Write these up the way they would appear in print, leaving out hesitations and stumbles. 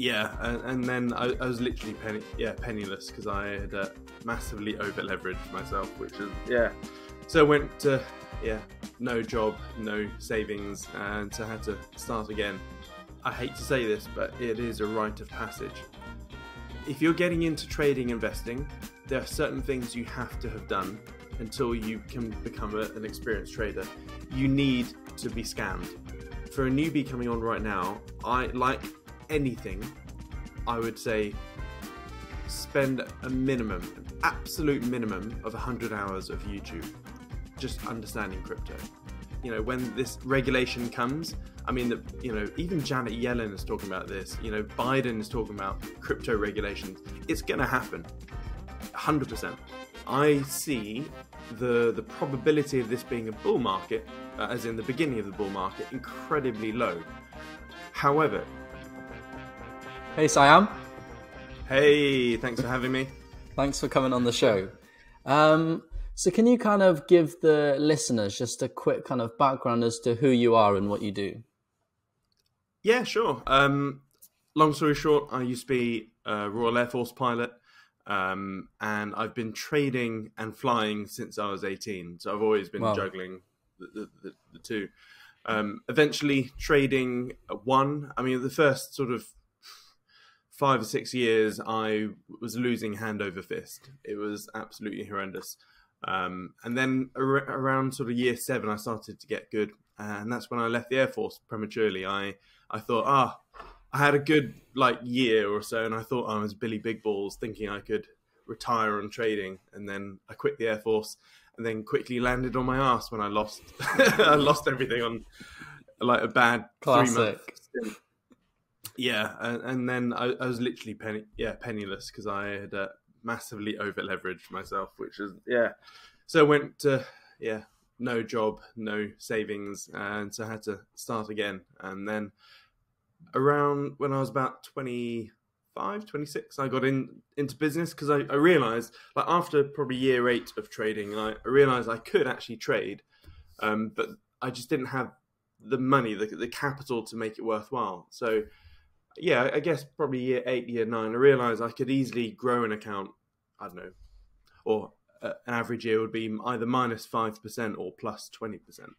Yeah, and then I was literally penniless because I had massively over-leveraged myself, which is, yeah. So I went to, yeah, no job, no savings, and so I had to start again. I hate to say this, but it is a rite of passage. If you're getting into trading investing, there are certain things you have to have done until you can become an experienced trader. You need to be scammed. For a newbie coming on right now, I would say spend a minimum, an absolute minimum of 100 hours of YouTube just understanding crypto. You know, when this regulation comes, I mean, you know, even Janet Yellen is talking about this, you know, Biden is talking about crypto regulations. It's gonna happen, 100%. I see the probability of this being a bull market, as in the beginning of the bull market, incredibly low. However, hey, Siam. Hey, thanks for having me. Thanks for coming on the show. So can you kind of give the listeners just a quick kind of background as to who you are and what you do? Yeah, sure. Long story short, I used to be a Royal Air Force pilot, and I've been trading and flying since I was 18. So I've always been juggling the two. Eventually trading one. I mean, the first sort of 5 or 6 years, I was losing hand over fist. It was absolutely horrendous. And then around sort of year 7, I started to get good. And that's when I left the Air Force prematurely. I thought, I had a good like year or so. And I thought I was Billy Big Balls, thinking I could retire on trading. And then I quit the Air Force and then quickly landed on my ass when I lost. I lost everything on like a bad classic 3 months. Yeah, and then I was literally penniless because I had massively over-leveraged myself, which is, yeah. So I went to, yeah, no job, no savings, and so I had to start again. And then around when I was about 25, 26, I got into business because I realised, like after probably year 8 of trading, I realised I could actually trade, but I just didn't have the money, the capital to make it worthwhile. So yeah, I guess probably year 8, year 9, I realized I could easily grow an account, I don't know, or an average year would be either -5% or +20%.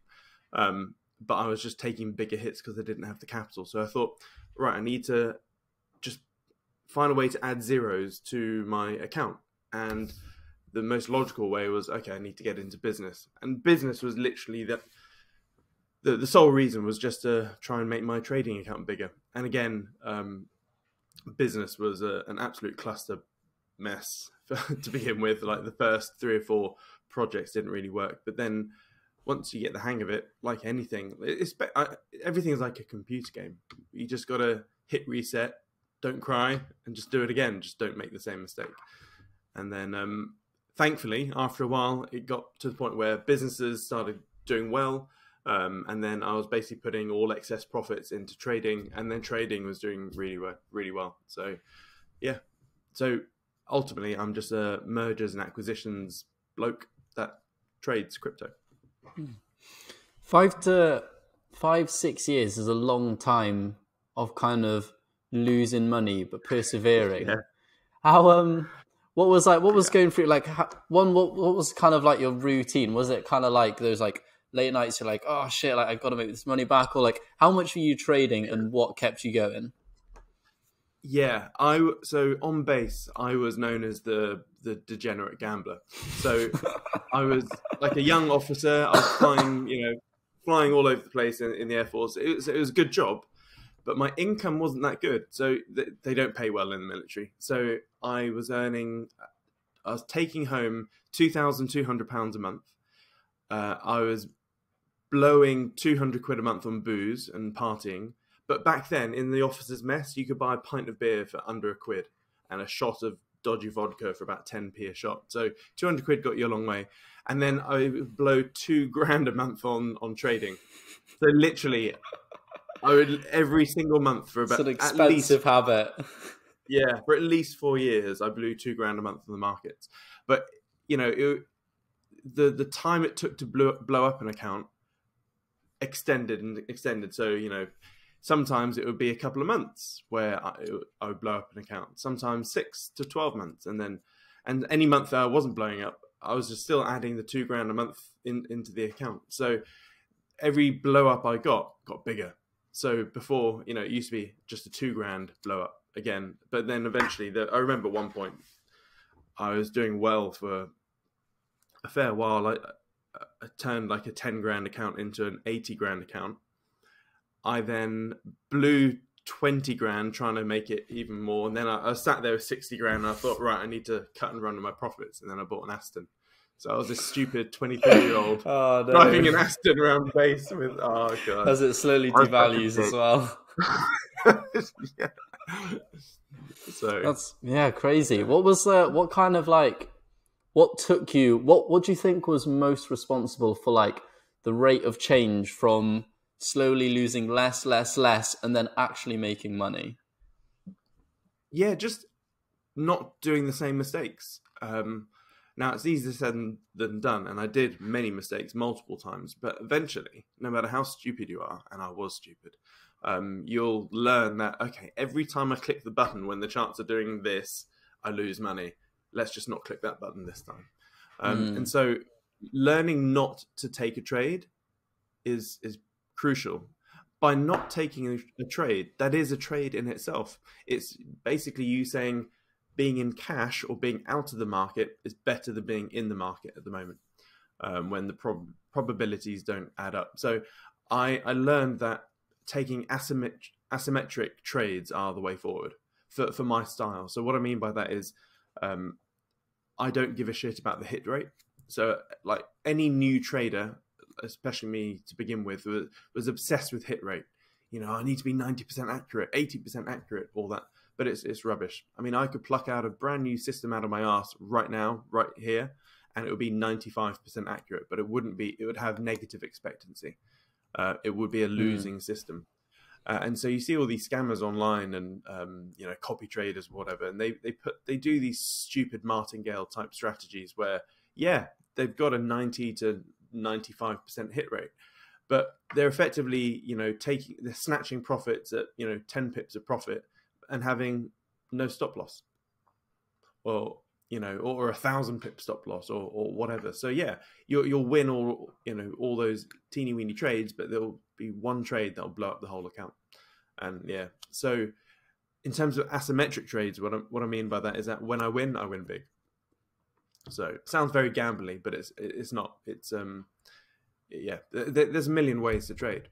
But I was just taking bigger hits because I didn't have the capital. So I thought, right, I need to just find a way to add zeros to my account. And the most logical way was, okay, I need to get into business. And business was literally the sole reason was just to try and make my trading account bigger. And again, business was an absolute cluster mess to begin with. Like the first 3 or 4 projects didn't really work. But then once you get the hang of it, like anything, everything is like a computer game. You just got to hit reset, don't cry, and just do it again. Just don't make the same mistake. And then thankfully, after a while, it got to the point where businesses started doing well. And then I was basically putting all excess profits into trading, and then trading was doing really well. So yeah, so ultimately I'm just a mergers and acquisitions bloke that trades crypto. 5 to 6 years is a long time of kind of losing money, but persevering. Yeah. How, what was going through, like what was kind of like your routine? Was it kind of like those like late nights, you're like, oh shit, like I've got to make this money back, or like how much were you trading and what kept you going? Yeah, so on base I was known as the degenerate gambler. So I was like a young officer. I was flying all over the place in the Air Force. It was a good job, but my income wasn't that good. So they don't pay well in the military. So I was taking home £2,200 a month. I was blowing 200 quid a month on booze and partying. But back then in the officers' mess, you could buy a pint of beer for under £1 and a shot of dodgy vodka for about 10p a shot. So 200 quid got you a long way. And then I would blow £2,000 a month on trading. So literally I would every single month for about, it's an expensive at least, habit. Yeah, for at least 4 years, I blew £2,000 a month on the markets. But you know, the time it took to blow up an account extended and extended. So, you know, Sometimes it would be a couple of months where I would blow up an account, sometimes 6 to 12 months. And any month that I wasn't blowing up, I was just still adding the £2,000 a month into the account. So every blow up I got bigger. So before, you know, it used to be just a £2,000 blow up again. But then eventually, I remember at one point, I was doing well for a fair while. I turned like a £10,000 account into an £80,000 account. I then blew £20,000 trying to make it even more. And then I sat there with £60,000 and I thought, right, I need to cut and run on my profits. And then I bought an Aston. So I was this stupid 23-year-old driving an Aston around base with, oh God. As it slowly devalues as well. Yeah. So that's, yeah, crazy. What was what kind of like, what took you, what do you think was most responsible for like the rate of change from slowly losing less and then actually making money? Yeah, just not doing the same mistakes. Now it's easier said than done, and I did many mistakes multiple times, but eventually, no matter how stupid you are, and I was stupid, you'll learn that, okay, every time I click the button when the charts are doing this, I lose money. Let's just not click that button this time. And so learning not to take a trade is crucial. By not taking a trade, that is a trade in itself. It's basically you saying being in cash or being out of the market is better than being in the market at the moment, when the probabilities don't add up. So I learned that taking asymmetric trades are the way forward for my style. So what I mean by that is I don't give a shit about the hit rate. So like any new trader, especially me to begin with, was obsessed with hit rate. You know, I need to be 90% accurate, 80% accurate, all that. But it's rubbish. I mean, I could pluck out a brand new system out of my ass right now, right here, and it would be 95% accurate, but it wouldn't be, it would have negative expectancy. It would be a losing system. And so you see all these scammers online and, you know, copy traders, whatever, and they do these stupid martingale type strategies where, yeah, they've got a 90 to 95% hit rate, but they're effectively, you know, they're snatching profits at, you know, 10 pips of profit and having no stop loss. Well, you know, or 1,000 pip stop loss or whatever. So yeah, you'll win all, you know, all those teeny weeny trades, but there'll be one trade that'll blow up the whole account. And yeah, so in terms of asymmetric trades, what I mean by that is that when I win big. So it sounds very gambling, but it's not. It's yeah, there's a million ways to trade.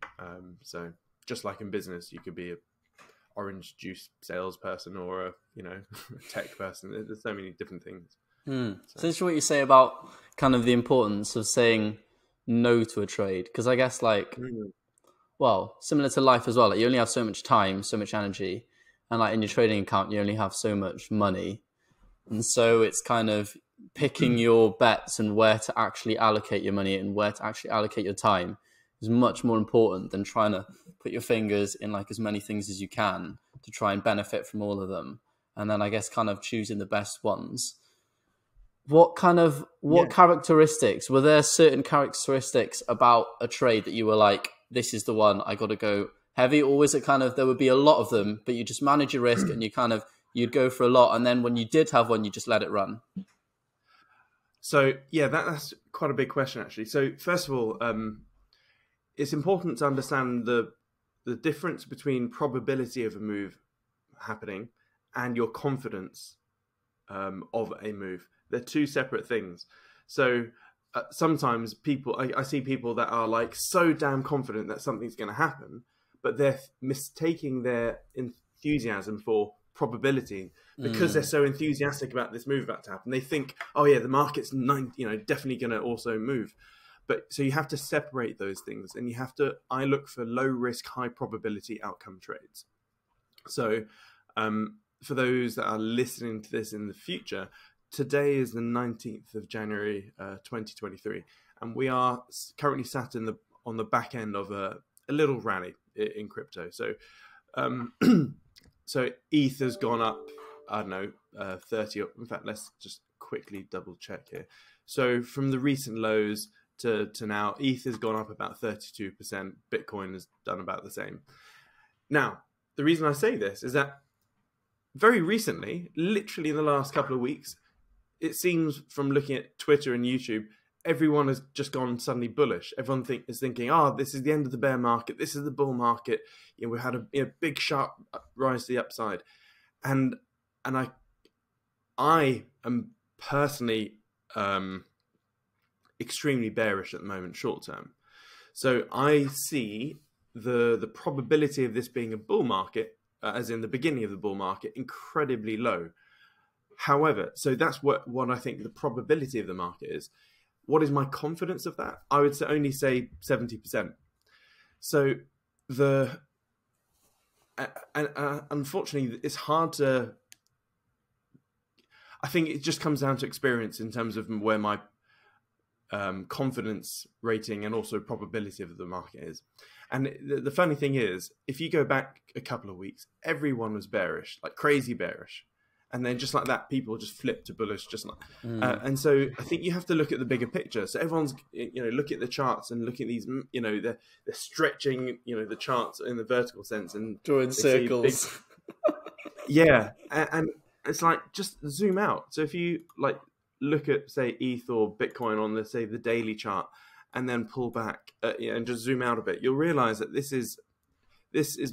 So just like in business, you could be a orange juice salesperson or a, you know, a tech person. There's so many different things. So this is what you say about kind of the importance of saying no to a trade, because I guess like well, similar to life as well, like you only have so much time, so much energy, and like in your trading account you only have so much money, and so it's kind of picking your bets and where to actually allocate your money and where to actually allocate your time is much more important than trying to put your fingers in like as many things as you can to try and benefit from all of them. And then I guess kind of choosing the best ones. What characteristics, were there certain characteristics about a trade that you were like, this is the one I got to go heavy? Or was it kind of, there would be a lot of them, but you just manage your risk and you kind of, you'd go for a lot. And then when you did have one, you just let it run. So yeah, that's quite a big question actually. So first of all, it's important to understand the difference between probability of a move happening and your confidence of a move. They're two separate things. So sometimes people, I see people that are like so damn confident that something's going to happen, but they're mistaking their enthusiasm for probability because they're so enthusiastic about this move about to happen. They think, oh yeah, the market's definitely going to also move. But so you have to separate those things, and you have to, I look for low risk, high probability outcome trades. So for those that are listening to this in the future, today is the 19th of January, 2023. And we are currently sat in on the back end of a little rally in crypto. So, so ETH has gone up, I don't know, 30. In fact, let's just quickly double check here. So from the recent lows, to now, ETH has gone up about 32%. Bitcoin has done about the same. Now, the reason I say this is that very recently, literally in the last couple of weeks, it seems from looking at Twitter and YouTube, everyone has just gone suddenly bullish. Everyone is thinking, oh, this is the end of the bear market. This is the bull market. You know, we had a big sharp rise to the upside. And I am personally extremely bearish at the moment, short term. So I see the probability of this being a bull market, as in the beginning of the bull market, incredibly low. However, so that's what I think the probability of the market is. What is my confidence of that? I would only say 70%. So unfortunately, it's hard to, I think it just comes down to experience in terms of where my confidence rating and also probability of the market is. And the funny thing is, if you go back a couple of weeks, everyone was bearish, like crazy bearish. And then just like that, people just flip to bullish, just like. And so I think you have to look at the bigger picture. So everyone's, you know, look at the charts and look at these, you know, they're stretching, you know, the charts in the vertical sense and drawing circles. Yeah, and it's like just zoom out. So if you like look at say ETH or Bitcoin on the say the daily chart, and then pull back and just zoom out a bit, you'll realize that this is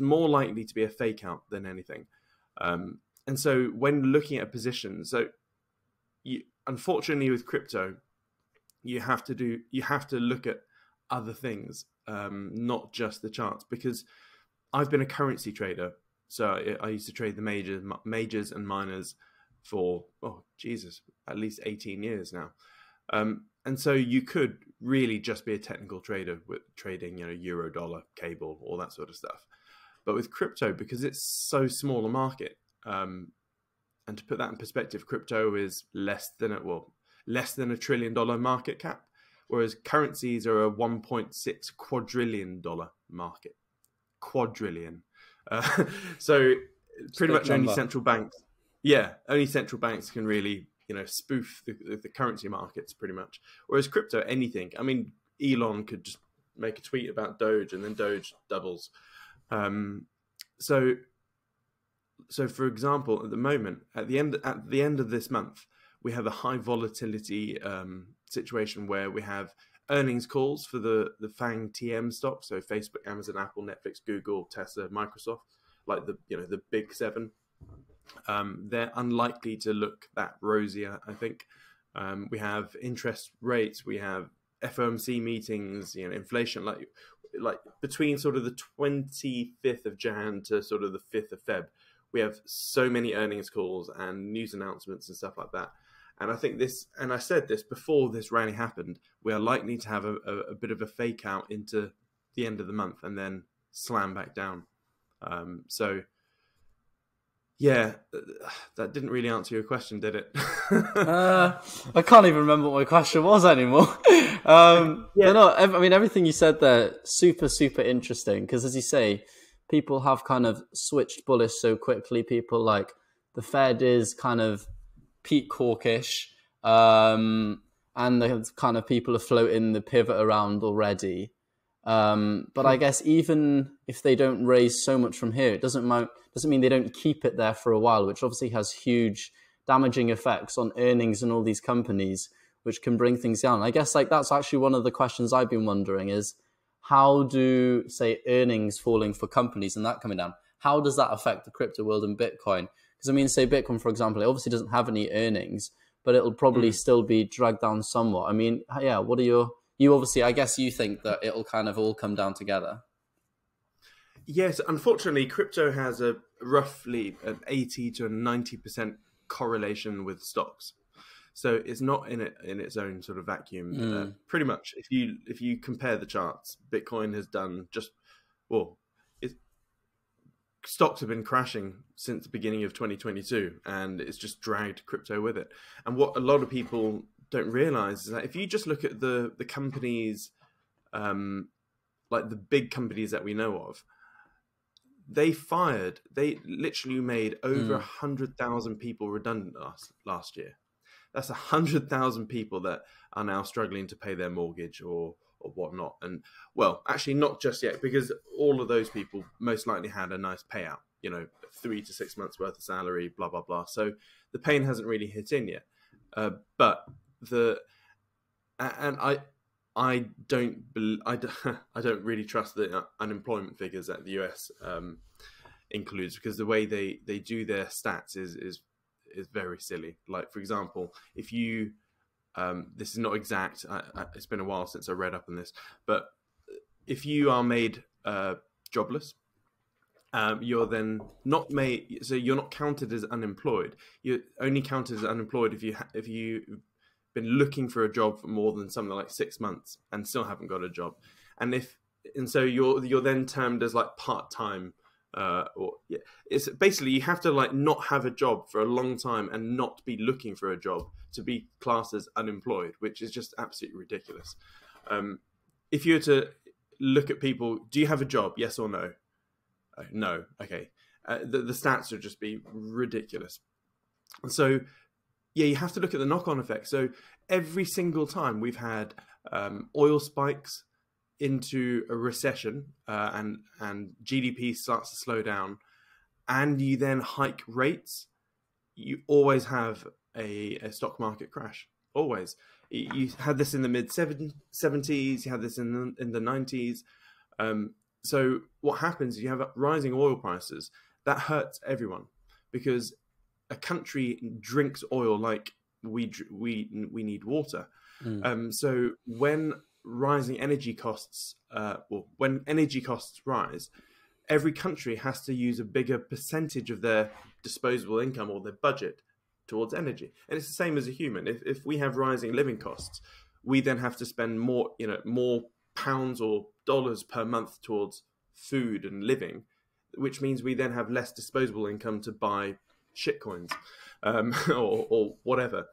more likely to be a fake out than anything. And so when looking at a position, so you, unfortunately with crypto, you have to look at other things, not just the charts, because I've been a currency trader. So I used to trade the majors and minors for, oh, Jesus, at least 18 years now. And so you could really just be a technical trader with trading, you know, Euro, dollar, cable, all that sort of stuff. But with crypto, because it's so small a market, and to put that in perspective, crypto is less than $1 trillion market cap, whereas currencies are a $1.6 quadrillion market. Quadrillion. So pretty much only central banks. Yeah, only central banks can really, you know, spoof the currency markets pretty much. Whereas crypto, anything. I mean, Elon could just make a tweet about Doge, and then Doge doubles. So, for example, at the moment, at the end of this month, we have a high volatility situation where we have earnings calls for the FANG TM stocks, so Facebook, Amazon, Apple, Netflix, Google, Tesla, Microsoft, like the big seven. They're unlikely to look that rosier, I think. We have interest rates, we have FOMC meetings, you know, inflation, like between sort of the 25th of Jan to sort of the 5th of Feb. We have so many earnings calls and news announcements and stuff like that. And I think this, and I said this before this rally happened, we are likely to have a bit of a fake out into the end of the month and then slam back down. So, yeah, that didn't really answer your question, did it? I can't even remember what my question was anymore. Yeah. No, I mean, everything you said there, super, super interesting. Because as you say, people have kind of switched bullish so quickly. People like the Fed is kind of peak hawkish, and the kind of people are floating the pivot around already. But I guess even if they don't raise so much from here, it doesn't mean they don't keep it there for a while, which obviously has huge damaging effects on earnings and all these companies, which can bring things down. I guess like that's actually one of the questions I've been wondering is, how do, say, earnings falling for companies and that coming down, how does that affect the crypto world and Bitcoin? Because I mean, say Bitcoin, for example, it obviously doesn't have any earnings, but it'll probably still be dragged down somewhat. I mean, yeah, what are you obviously, I guess you think that it'll kind of all come down together. Yes, unfortunately, crypto has a roughly an 80 to 90% correlation with stocks. So it's not in its own sort of vacuum. Pretty much, if you compare the charts, Bitcoin has done just well. Stocks have been crashing since the beginning of 2022, and it's just dragged crypto with it. And what a lot of people don't realize is that if you just look at the companies, like the big companies that we know of, they literally made over 100,000 people redundant last year. That's 100,000 people that are now struggling to pay their mortgage or or whatnot. And well, actually not just yet, because all of those people most likely had a nice payout, you know, 3 to 6 months worth of salary, blah, blah, blah. So the pain hasn't really hit in yet. And I don't really trust the unemployment figures that the US includes, because the way they do their stats is very silly. Like, for example, if you this is not exact. It's been a while since I read up on this, but if you are made jobless, you're then not made. So you're not counted as unemployed. You're only counted as unemployed if you've been looking for a job for more than something like 6 months and still haven't got a job, and so you're then termed as like part-time. It's basically you have to like not have a job for a long time and not be looking for a job to be classed as unemployed, which is just absolutely ridiculous. If you were to look at people, do you have a job? Yes or no? No. Okay. The stats would just be ridiculous. And so, yeah, you have to look at the knock-on effect. So every single time we've had oil spikes into a recession and GDP starts to slow down, and you then hike rates, you always have a stock market crash. Always. You had this in the mid-70s, you had this in the 90s. So what happens, you have rising oil prices. That hurts everyone, because a country drinks oil like we need water. So when rising energy costs, when energy costs rise, every country has to use a bigger percentage of their disposable income or their budget towards energy. And it's the same as a human. If we have rising living costs, we then have to spend more, you know, more pounds or dollars per month towards food and living, which means we then have less disposable income to buy shitcoins or whatever.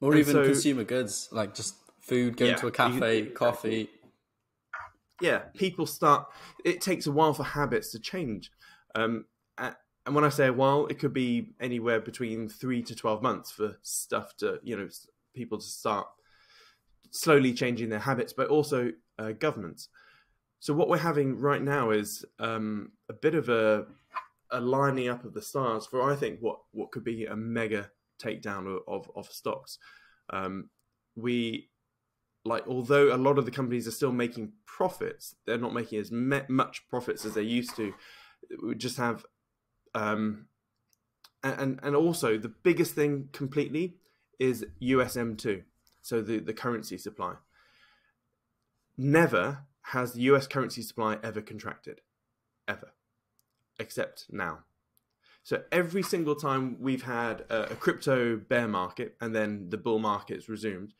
Or even so, consumer goods, like just food, going to a cafe, coffee. Yeah, people start, it takes a while for habits to change. And when I say a while, it could be anywhere between 3 to 12 months for stuff to, you know, people to start slowly changing their habits, but also governments. So what we're having right now is a bit of a lining up of the stars for, I think, what could be a mega takedown of stocks. Although a lot of the companies are still making profits, they're not making as much profits as they used to. We just have, and also the biggest thing completely is USM2, so the currency supply. Never has the US currency supply ever contracted, ever, except now. So every single time we've had a crypto bear market and then the bull market's resumed,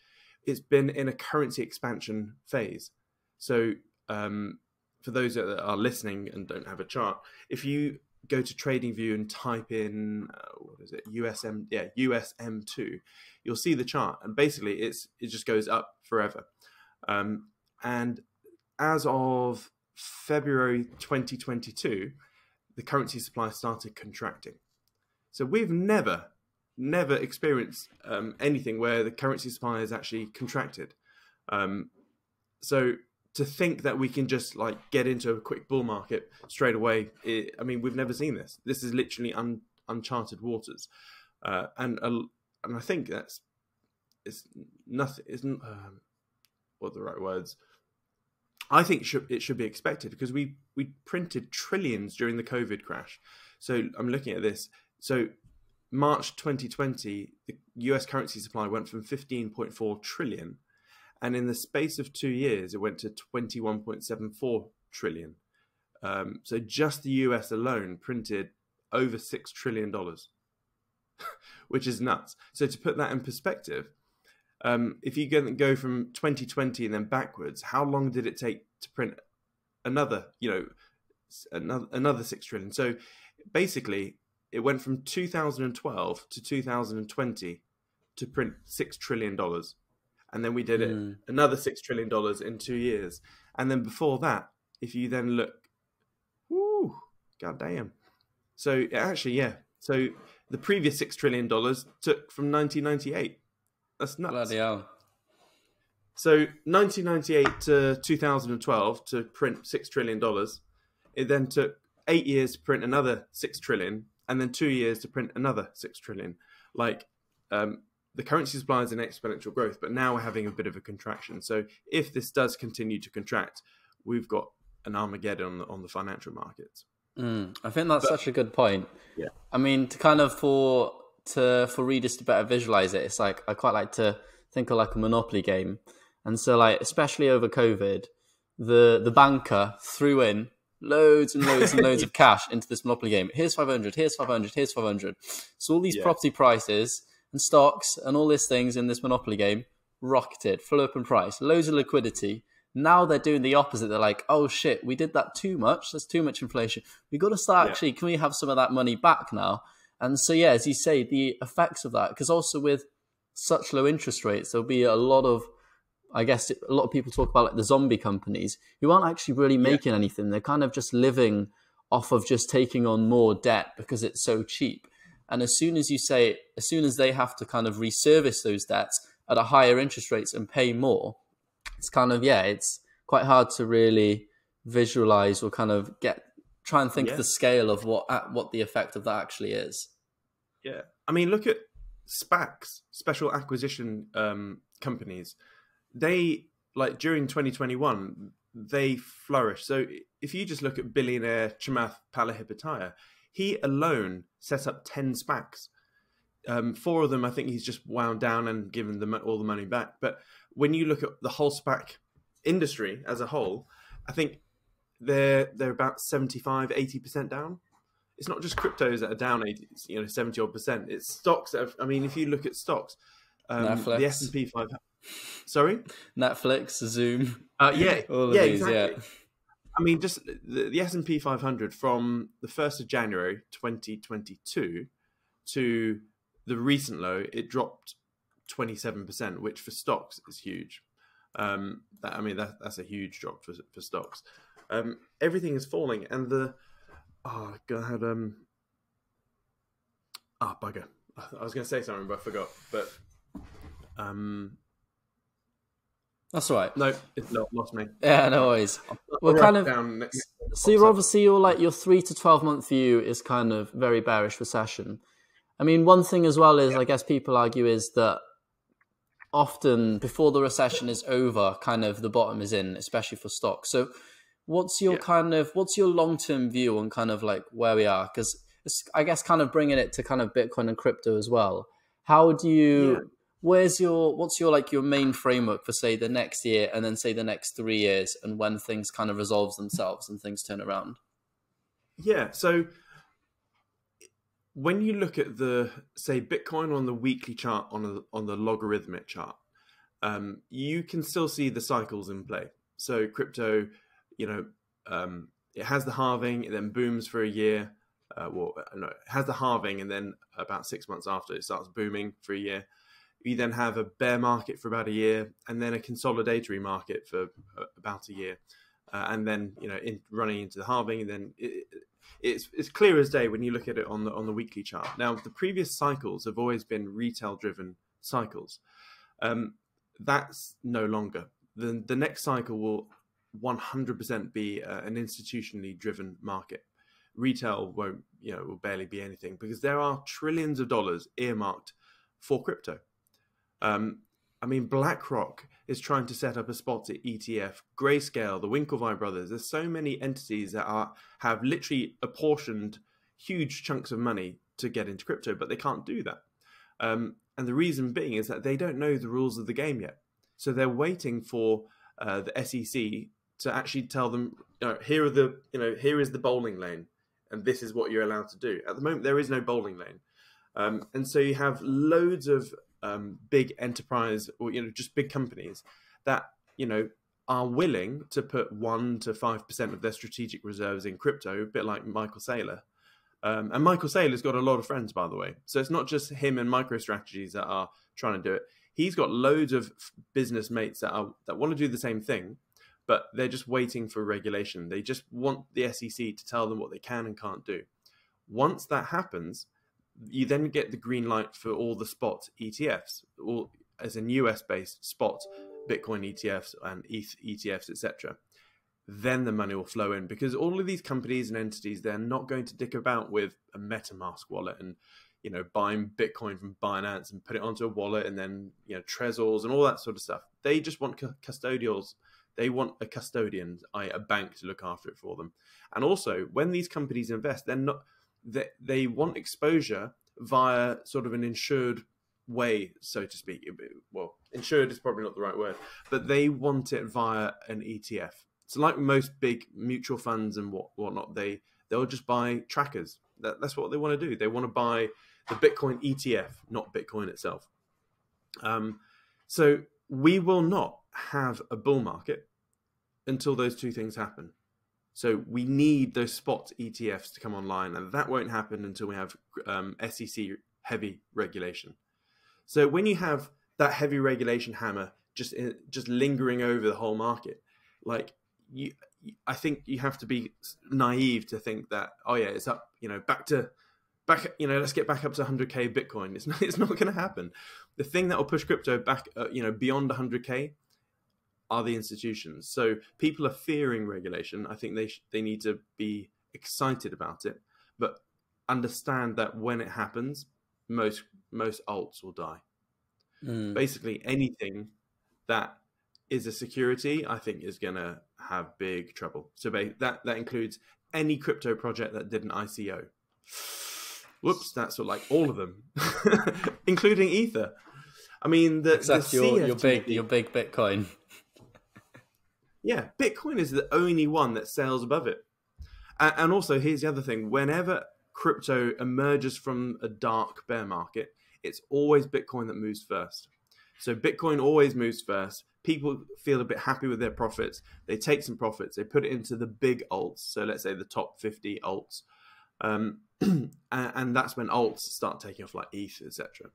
it's been in a currency expansion phase. So for those that are listening and don't have a chart, if you go to Trading View and type in USM2, you'll see the chart, and basically it just goes up forever. And as of February 2022, the currency supply started contracting. So we've never experienced anything where the currency supply is actually contracted. So to think that we can just like get into a quick bull market straight away, I mean, we've never seen this. This is literally uncharted waters, and I think it's nothing. Isn't what the right words? I think it should be expected, because we printed trillions during the COVID crash. So I'm looking at this. So March 2020, the US currency supply went from 15.4 trillion. And in the space of 2 years, it went to 21.74 trillion. So just the US alone printed over $6 trillion, which is nuts. So to put that in perspective, if you go from 2020 and then backwards, how long did it take to print another $6 trillion? So basically, it went from 2012 to 2020 to print $6 trillion. And then we did it another $6 trillion in 2 years. And then before that, if you then look, whoo, goddamn. So actually, yeah. So the previous $6 trillion took from 1998. That's nuts. Bloody hell. So 1998 to 2012 to print $6 trillion. It then took 8 years to print another $6 trillion and then 2 years to print another $6 trillion. Like the currency supply is an exponential growth, but now we're having a bit of a contraction. So if this does continue to contract, we've got an Armageddon on the financial markets. I think that's such a good point. Yeah. I mean, to kind of for readers to better visualize it, it's like I quite like to think of like a Monopoly game. And so like, especially over COVID, the banker threw in loads and loads and loads of cash into this Monopoly game. Here's 500, here's 500, here's 500. So all these property prices and stocks and all these things in this Monopoly game rocketed, flew up in price, loads of liquidity. Now they're doing the opposite. They're like, oh shit, we did that too much. There's too much inflation. We've got to start actually, can we have some of that money back now? And so, yeah, as you say, the effects of that, because also with such low interest rates, there'll be a lot of, I guess a lot of people talk about like the zombie companies who aren't actually really making anything. They're kind of just living off of just taking on more debt because it's so cheap. And as soon as you say, as soon as they have to kind of reservice those debts at a higher interest rates and pay more, it's kind of, yeah, it's quite hard to really visualize or kind of try and think of the scale of what the effect of that actually is. Yeah. I mean, look at SPACs, special acquisition companies. They, like during 2021, they flourished. So if you just look at billionaire Chamath Palihapitiya, he alone set up 10 SPACs. 4 of them, I think he's just wound down and given them all the money back. But when you look at the whole SPAC industry as a whole, I think they're about 75, 80% down. It's not just cryptos that are down 80, you know, 70-odd%. It's stocks. I mean, if you look at stocks, the S&P 500. Sorry? Netflix, Zoom. All of these, exactly. I mean, just the S&P 500 from the 1st of January 2022 to the recent low, it dropped 27%, which for stocks is huge. That's a huge drop for stocks. Everything is falling, and bugger. I was going to say something, but I forgot. But that's all right. No, it's not lost me. Yeah, no worries. We're kind of so you're obviously like your 3 to 12 month view is kind of very bearish recession. I mean, one thing as well is I guess people argue is that often before the recession is over, kind of the bottom is in, especially for stocks. So, what's your what's your long term view on kind of like where we are? Because I guess kind of bringing it to kind of Bitcoin and crypto as well. How do you? Yeah. What's your like your main framework for say the next year and then say the next 3 years and when things kind of resolve themselves and things turn around? Yeah. So when you look at the say Bitcoin on the weekly chart on the logarithmic chart, you can still see the cycles in play. So crypto, you know, it has the halving, it then booms for a year. It has the halving and then about 6 months after it starts booming for a year. You then have a bear market for about a year and then a consolidatory market for about a year. And then, you know, running into the halving, and then it's clear as day when you look at it on the weekly chart. Now, the previous cycles have always been retail driven cycles. That's no longer. The next cycle will 100% be an institutionally driven market. Retail won't, you know, will barely be anything because there are trillions of dollars earmarked for crypto. I mean, BlackRock is trying to set up a spot at ETF, Grayscale, the Winklevi brothers. There's so many entities that have literally apportioned huge chunks of money to get into crypto, but they can't do that. And the reason being is that they don't know the rules of the game yet. So they're waiting for the SEC to actually tell them, you know, here is the bowling lane and this is what you're allowed to do. At the moment, there is no bowling lane. And so you have loads of big enterprise or, you know, just big companies that, you know, are willing to put 1 to 5% of their strategic reserves in crypto, a bit like Michael Saylor. And Michael Saylor's got a lot of friends, by the way. So it's not just him and MicroStrategies that are trying to do it. He's got loads of business mates that want to do the same thing, but they're just waiting for regulation. They just want the SEC to tell them what they can and can't do. Once that happens, you then get the green light for all the spot ETFs, or as an US-based spot Bitcoin ETFs and ETH ETFs, etc., then the money will flow in, because all of these companies and entities, they're not going to dick about with a MetaMask wallet and, you know, buying Bitcoin from Binance and put it onto a wallet and then, you know, Trezors and all that sort of stuff. They just want custodials. They want a custodian, a bank, to look after it for them. And also, when these companies invest, they're not, they want exposure via sort of an insured way, so to speak. Well, insured is probably not the right word, but they want it via an ETF. So like most big mutual funds and whatnot, they'll just buy trackers. That's what they want to do. They want to buy the Bitcoin ETF, not Bitcoin itself. So we will not have a bull market until those two things happen. So we need those spot ETFs to come online, and that won't happen until we have SEC heavy regulation. So when you have that heavy regulation hammer just lingering over the whole market, like, I think you have to be naive to think that, oh yeah, it's up, you know, let's get back up to 100K Bitcoin. It's not going to happen. The thing that will push crypto back, beyond 100K, are the institutions. So people are fearing regulation. I think they need to be excited about it, but understand that when it happens, most alts will die. Basically, anything that is a security, I think, is going to have big trouble. So that includes any crypto project that did an ICO. Whoops, that's what, like, all of them, including Ether. I mean, that's your big Bitcoin. Yeah, Bitcoin is the only one that sails above it. And also, here's the other thing: whenever crypto emerges from a dark bear market, it's always Bitcoin that moves first. So Bitcoin always moves first. People feel a bit happy with their profits. They take some profits. They put it into the big alts. So let's say the top 50 alts. And that's when alts start taking off, like ETH, etc.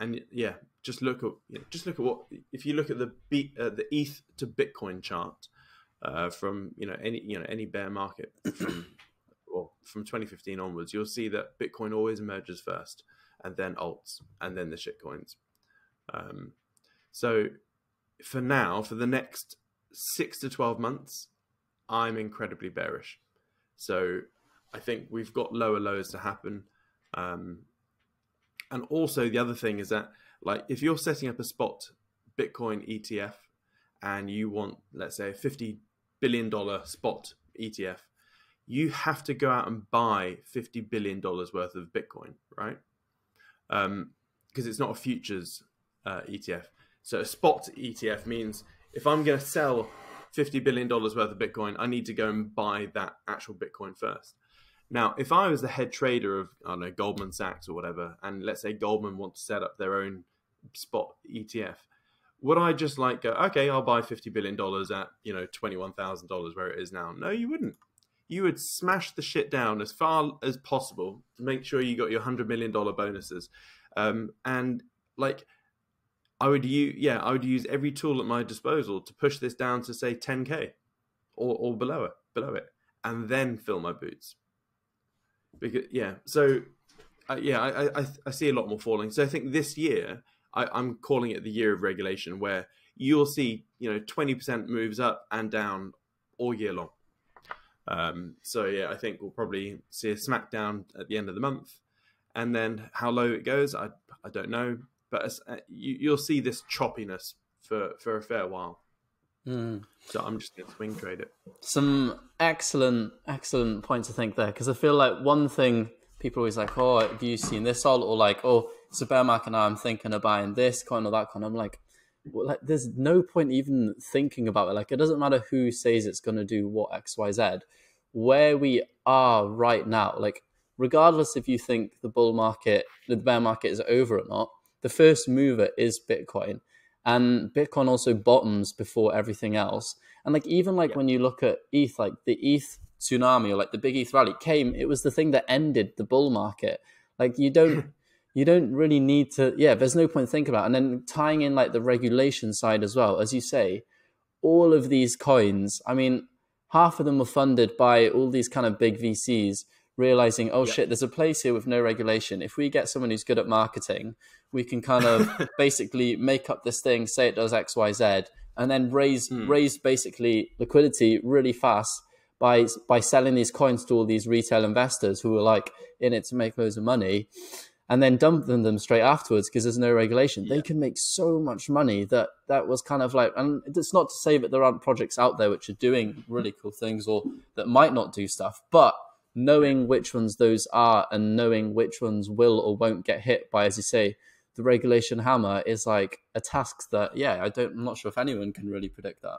And yeah, just look at what, if you look at the ETH to Bitcoin chart from any bear market from 2015 onwards, you'll see that Bitcoin always emerges first, and then alts, and then the shitcoins. So for now, for the next 6 to 12 months, I'm incredibly bearish. So I think we've got lower lows to happen. And also, the other thing is that, like, if you're setting up a spot Bitcoin ETF and you want, let's say, a $50 billion spot ETF, you have to go out and buy $50 billion worth of Bitcoin, right? Because it's not a futures ETF. So a spot ETF means if I'm going to sell $50 billion worth of Bitcoin, I need to go and buy that actual Bitcoin first. Now, if I was the head trader of, I don't know, Goldman Sachs or whatever, and let's say Goldman wants to set up their own spot ETF, would I just like go, okay, I'll buy $50 billion at, $21,000 where it is now? No, you wouldn't. You would smash the shit down as far as possible to make sure you got your $100 million bonuses. And like, I would use every tool at my disposal to push this down to, say, 10K or below it, and then fill my boots. Because, yeah, so I see a lot more falling. So I think this year, I'm calling it the year of regulation, where you'll see 20% moves up and down all year long. So yeah, I think we'll probably see a smackdown at the end of the month, and then how low it goes, I don't know, but you'll see this choppiness for a fair while. So I'm just going to swing trade it. Some excellent points, I think, there, because I feel like one thing people are always like, oh, have you seen this alt? Or like, oh, it's a bear market now, I'm thinking of buying this coin or that coin. I'm like, well, like, there's no point even thinking about it. Like, it doesn't matter who says it's going to do what X, Y, Z. Where we are right now, like, regardless if you think the bear market is over or not, the first mover is Bitcoin. And Bitcoin also bottoms before everything else. And like, even like when you look at ETH, like the ETH tsunami or like the big ETH rally came, it was the thing that ended the bull market. Like, you don't really need to, yeah, there's no point thinking about it. And then tying in like the regulation side as well, as you say, all of these coins, I mean, half of them were funded by all these kind of big VCs realizing, oh shit, there's a place here with no regulation. If we get someone who's good at marketing, we can kind of basically make up this thing, say it does X, Y, Z, and then raise basically liquidity really fast by selling these coins to all these retail investors who are like in it to make loads of money, and then dump them straight afterwards because there's no regulation. They can make so much money that was kind of like, and it's not to say that there aren't projects out there which are doing really cool things or that might not do stuff, but knowing which ones those are and knowing which ones will or won't get hit by, as you say, the regulation hammer is like a task that, I'm not sure if anyone can really predict that.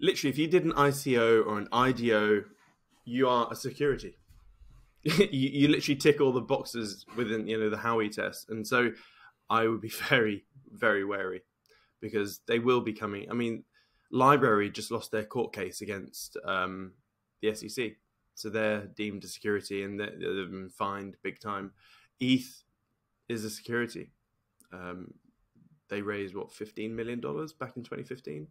Literally, if you did an ICO or an IDO, you are a security. you literally tick all the boxes within, the Howey test. And so I would be very, very wary because they will be coming. I mean, Library just lost their court case against the SEC. So they're deemed a security and they've been fined big time. ETH is a security. They raised, what, $15 million back in 2015?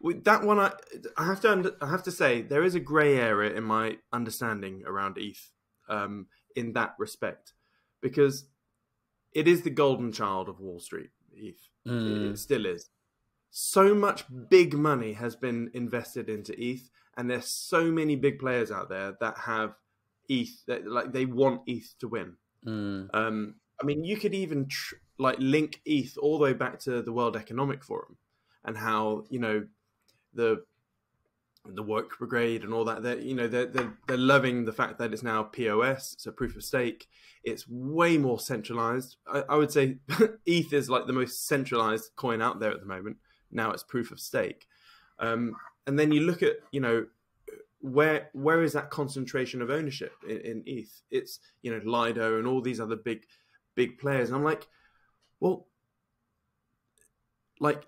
With that one, I have to say there is a grey area in my understanding around ETH in that respect, because it is the golden child of Wall Street. ETH it still is. So much big money has been invested into ETH, and there's so many big players out there that have ETH. They want ETH to win. I mean, you could even link ETH all the way back to the World Economic Forum. And how the woke brigade and all that, they're loving the fact that it's now POS, it's a proof of stake. It's way more centralized. I would say ETH is like the most centralized coin out there at the moment. Now it's proof of stake, and then you look at where is that concentration of ownership in ETH? It's Lido and all these other big players. And I'm like, well, like.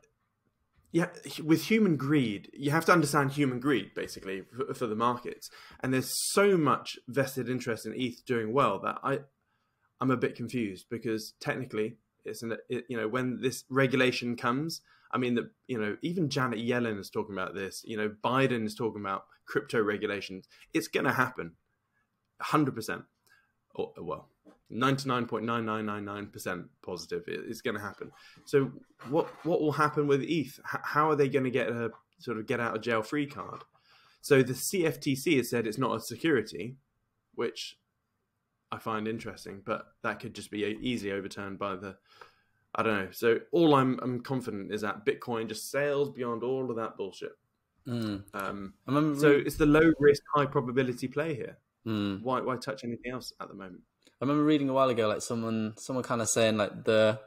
Yeah, with human greed, you have to understand human greed, basically, for the markets. And there's so much vested interest in ETH doing well that I'm a bit confused, because technically, when this regulation comes, I mean, even Janet Yellen is talking about this, Biden is talking about crypto regulations. It's going to happen 100%. Or, well, 99.9999% positive. It's going to happen. So what will happen with ETH? How are they going to get a sort of get out of jail free card? So the CFTC has said it's not a security, which I find interesting, but that could just be easily overturned by the, I don't know. So all I'm confident is that Bitcoin just sails beyond all of that bullshit. So it's the low risk, high probability play here. Why touch anything else at the moment? I remember reading a while ago, like someone kind of saying like the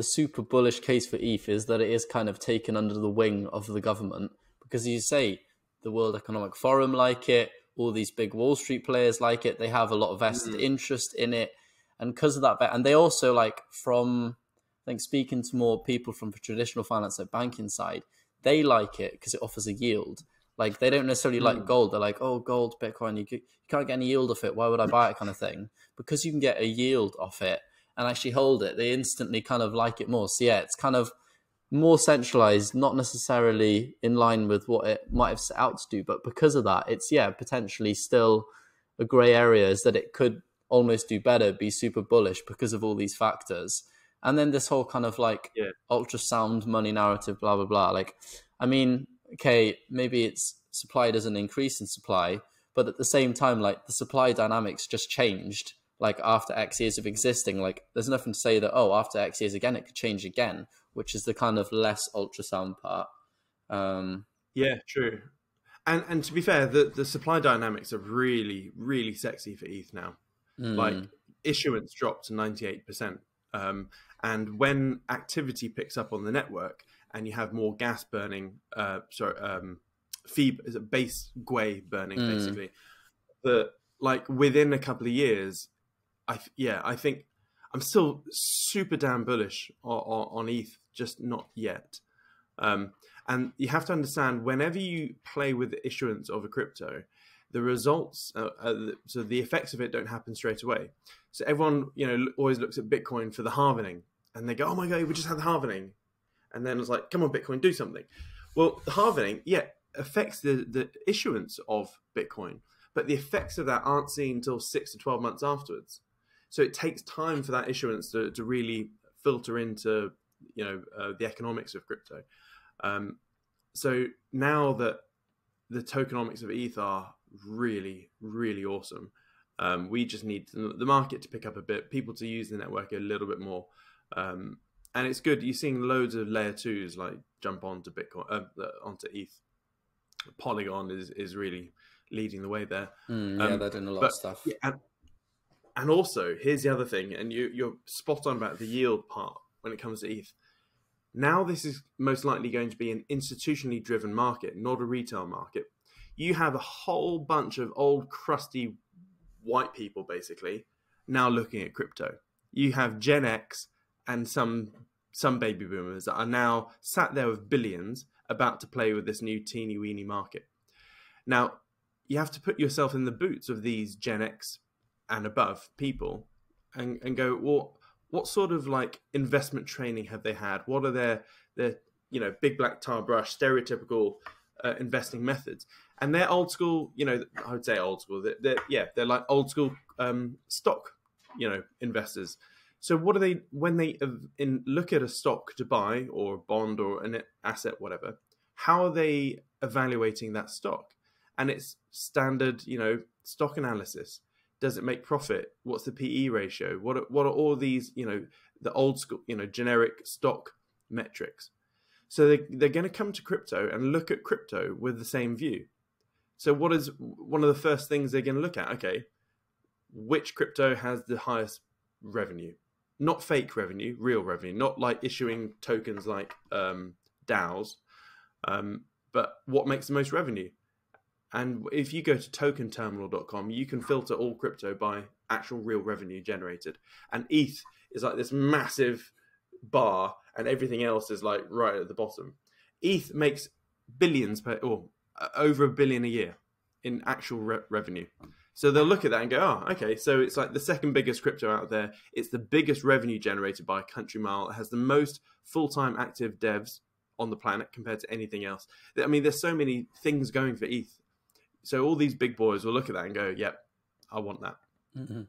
super bullish case for ETH is that it is kind of taken under the wing of the government, because you say the World Economic Forum like it, all these big Wall Street players like it, they have a lot of vested interest in it. And because of that, and they also like from, I think speaking to more people from the traditional finance and banking side, they like it because it offers a yield. Like they don't necessarily like gold. They're like, oh, gold, Bitcoin, you can't get any yield off it. Why would I buy it kind of thing? Because you can get a yield off it and actually hold it. They instantly kind of like it more. So yeah, it's kind of more centralized, not necessarily in line with what it might have set out to do. But because of that, it's, potentially still a gray area, is that it could almost do better, be super bullish because of all these factors. And then this whole kind of ultrasound money narrative, blah, blah, blah. Like, I mean... okay, maybe it's supply doesn't increase in supply, but at the same time, like the supply dynamics just changed. Like after X years of existing, like there's nothing to say that, oh, after X years again, it could change again, which is the kind of less ultrasound part. Yeah, true. And to be fair, the supply dynamics are really, really sexy for ETH now. Like issuance dropped to 98%. And when activity picks up on the network, and you have more gas burning, base gwei burning, basically. But like within a couple of years, I think I'm still super damn bullish on ETH, just not yet. And you have to understand, whenever you play with the issuance of a crypto, the results, so the effects of it don't happen straight away. So everyone, always looks at Bitcoin for the halvening, and they go, "Oh my God, we just had the halvening." And then it's like, come on, Bitcoin, do something. Well, the halvening, affects the issuance of Bitcoin, but the effects of that aren't seen until 6 to 12 months afterwards. So it takes time for that issuance to really filter into, you know, the economics of crypto. So now that the tokenomics of ETH are really, really awesome, we just need the market to pick up a bit, people to use the network a little bit more. And it's good. You're seeing loads of layer twos like jump onto Bitcoin, onto ETH. Polygon is really leading the way there. Yeah, they're doing a lot of stuff. Yeah, and also, here's the other thing, and you're spot on about the yield part when it comes to ETH. Now this is most likely going to be an institutionally driven market, not a retail market. You have a whole bunch of old, crusty white people, basically, now looking at crypto. You have Gen X and some baby boomers that are now sat there with billions about to play with this new teeny weeny market. Now, you have to put yourself in the boots of these Gen X and above people and go, well, what sort of like investment training have they had? What are their you know, big black tar brush, stereotypical investing methods? And they're old school, you know, I would say old school. They're like old school stock, you know, investors. So what are they, when they look at a stock to buy or a bond or an asset, whatever, how are they evaluating that stock? And it's standard, you know, stock analysis. Does it make profit? What's the PE ratio? What are all these, you know, the old school, you know, generic stock metrics? So they're going to come to crypto and look at crypto with the same view. So what is one of the first things they're going to look at? Okay, which crypto has the highest revenue? Not fake revenue, real revenue, not like issuing tokens like DAOs, but what makes the most revenue? And if you go to tokenterminal.com, you can filter all crypto by actual real revenue generated. And ETH is like this massive bar and everything else is like right at the bottom. ETH makes billions over $1 billion a year in actual revenue. So they'll look at that and go, oh, okay, so it's like the second biggest crypto out there. It's the biggest revenue generated by a country mile. It has the most full-time active devs on the planet compared to anything else. I mean, there's so many things going for ETH. So all these big boys will look at that and go, yep, I want that. Mm-hmm.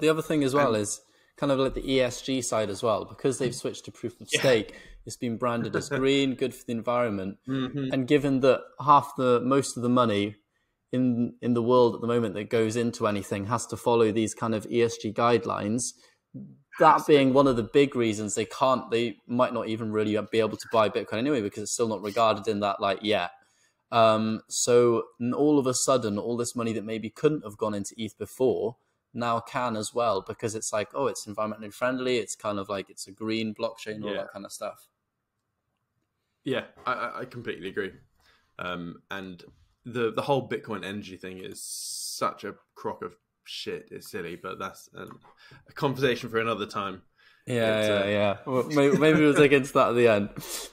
The other thing as well is kind of like the ESG side as well, because they've switched to proof of stake. Yeah. It's been branded as green, good for the environment. Mm-hmm. And given that most of the money in the world at the moment that goes into anything has to follow these kind of ESG guidelines, that being one of the big reasons they might not even really be able to buy Bitcoin anyway, because it's still not regarded in that light yet. So all of a sudden, all this money that maybe couldn't have gone into ETH before now can as well, because it's like, oh, it's environmentally friendly. It's kind of like, it's a green blockchain, all that kind of stuff. Yeah, I completely agree. And the whole Bitcoin energy thing is such a crock of shit. It's silly, but that's a conversation for another time. Yeah. Well, maybe we'll dig into that at the end.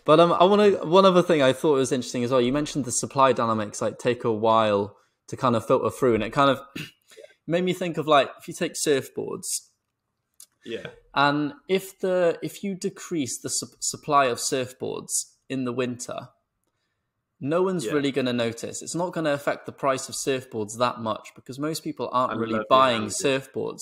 But I want to. One other thing I thought was interesting as well. You mentioned the supply dynamics, like take a while to kind of filter through, and it kind of made me think of like if you take surfboards. Yeah. And if you decrease the supply of surfboards in the winter, no one's really going to notice. It's not going to affect the price of surfboards that much because most people aren't really buying surfboards.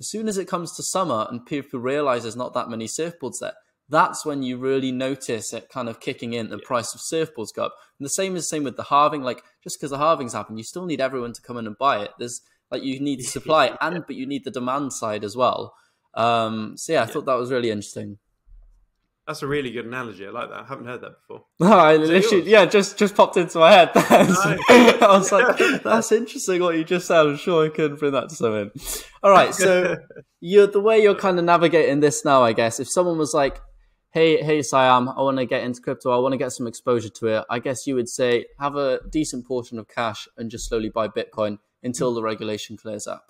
As soon as it comes to summer and people realize there's not that many surfboards there, that's when you really notice it kind of kicking in, the price of surfboards go up. And the same with the halving. Like just because the halvings happen, you still need everyone to come in and buy it. There's like you need the supply but you need the demand side as well. So I thought that was really interesting. That's a really good analogy. I like that. I haven't heard that before. No, I literally, just popped into my head. I was like, that's interesting what you just said. I'm sure I can bring that to someone. All right. So the way you're kind of navigating this now, I guess, if someone was like, hey, Siam, I want to get into crypto. I want to get some exposure to it. I guess you would say have a decent portion of cash and just slowly buy Bitcoin until the regulation clears up.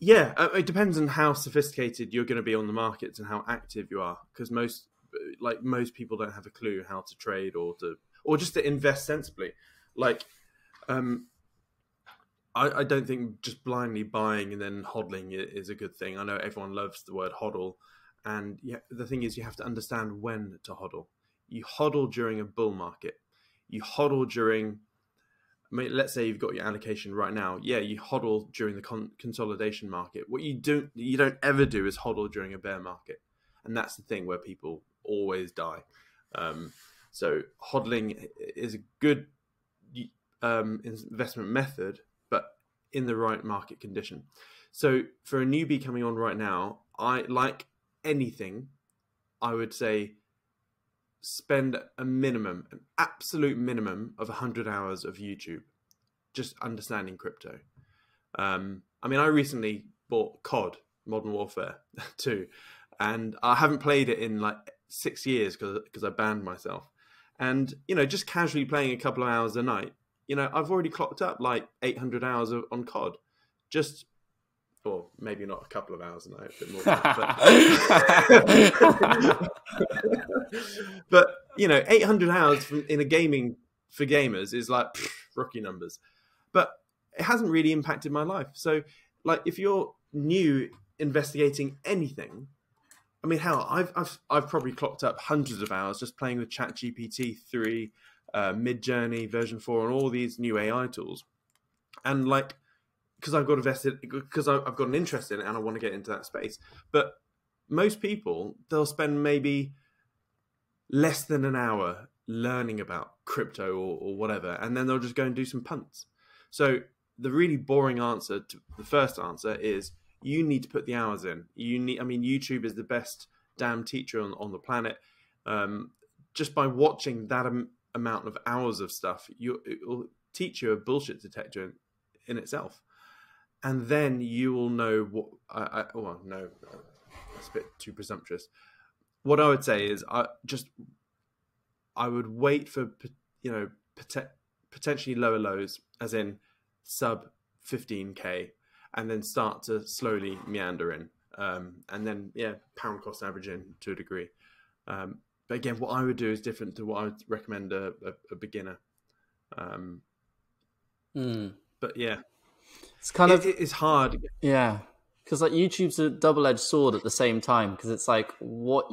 Yeah, it depends on how sophisticated you're going to be on the markets and how active you are, because most people don't have a clue how to trade or just to invest sensibly. Like, I don't think just blindly buying and then hodling is a good thing. I know everyone loves the word hodl, and the thing is you have to understand when to hodl. You hodl during a bull market. you hodl during, I mean, let's say you've got your allocation right now. Yeah, you hodl during the consolidation market. What you don't ever do is hodl during a bear market. And that's the thing where people always die. So hodling is a good investment method, but in the right market condition. So for a newbie coming on right now, I, like anything, I would say spend a minimum, an absolute minimum of 100 hours of YouTube, just understanding crypto. I mean, I recently bought COD, Modern Warfare 2, and I haven't played it in like 6 years because I banned myself. And, you know, just casually playing a couple of hours a night, you know, I've already clocked up like 800 hours on COD. Just, or maybe not a couple of hours a night, a bit more than that, but... but, you know, 800 hours in a gaming for gamers is like pff, rookie numbers. But it hasn't really impacted my life. So, like, if you're new investigating anything, I mean, hell, I've probably clocked up hundreds of hours just playing with ChatGPT 3, Midjourney version 4, and all these new AI tools. And like, because I've got invested, because I've got an interest in it, and I want to get into that space. But most people, they'll spend maybe less than an hour learning about crypto or whatever, and then they'll just go and do some punts. So the really boring answer to the first answer is, you need to put the hours in. You need, I mean, YouTube is the best damn teacher on the planet. Just by watching that amount of hours of stuff, it will teach you a bullshit detector in itself. And then you will know what, well, no, that's a bit too presumptuous. What I would say is I would wait for, you know, potentially lower lows, as in sub 15K, and then start to slowly meander in. And then, yeah, pound cost average in to a degree. But again, what I would do is different to what I would recommend a beginner. But yeah, it's kind of, it's hard. Yeah. Cause like YouTube's a double-edged sword at the same time. Cause it's like what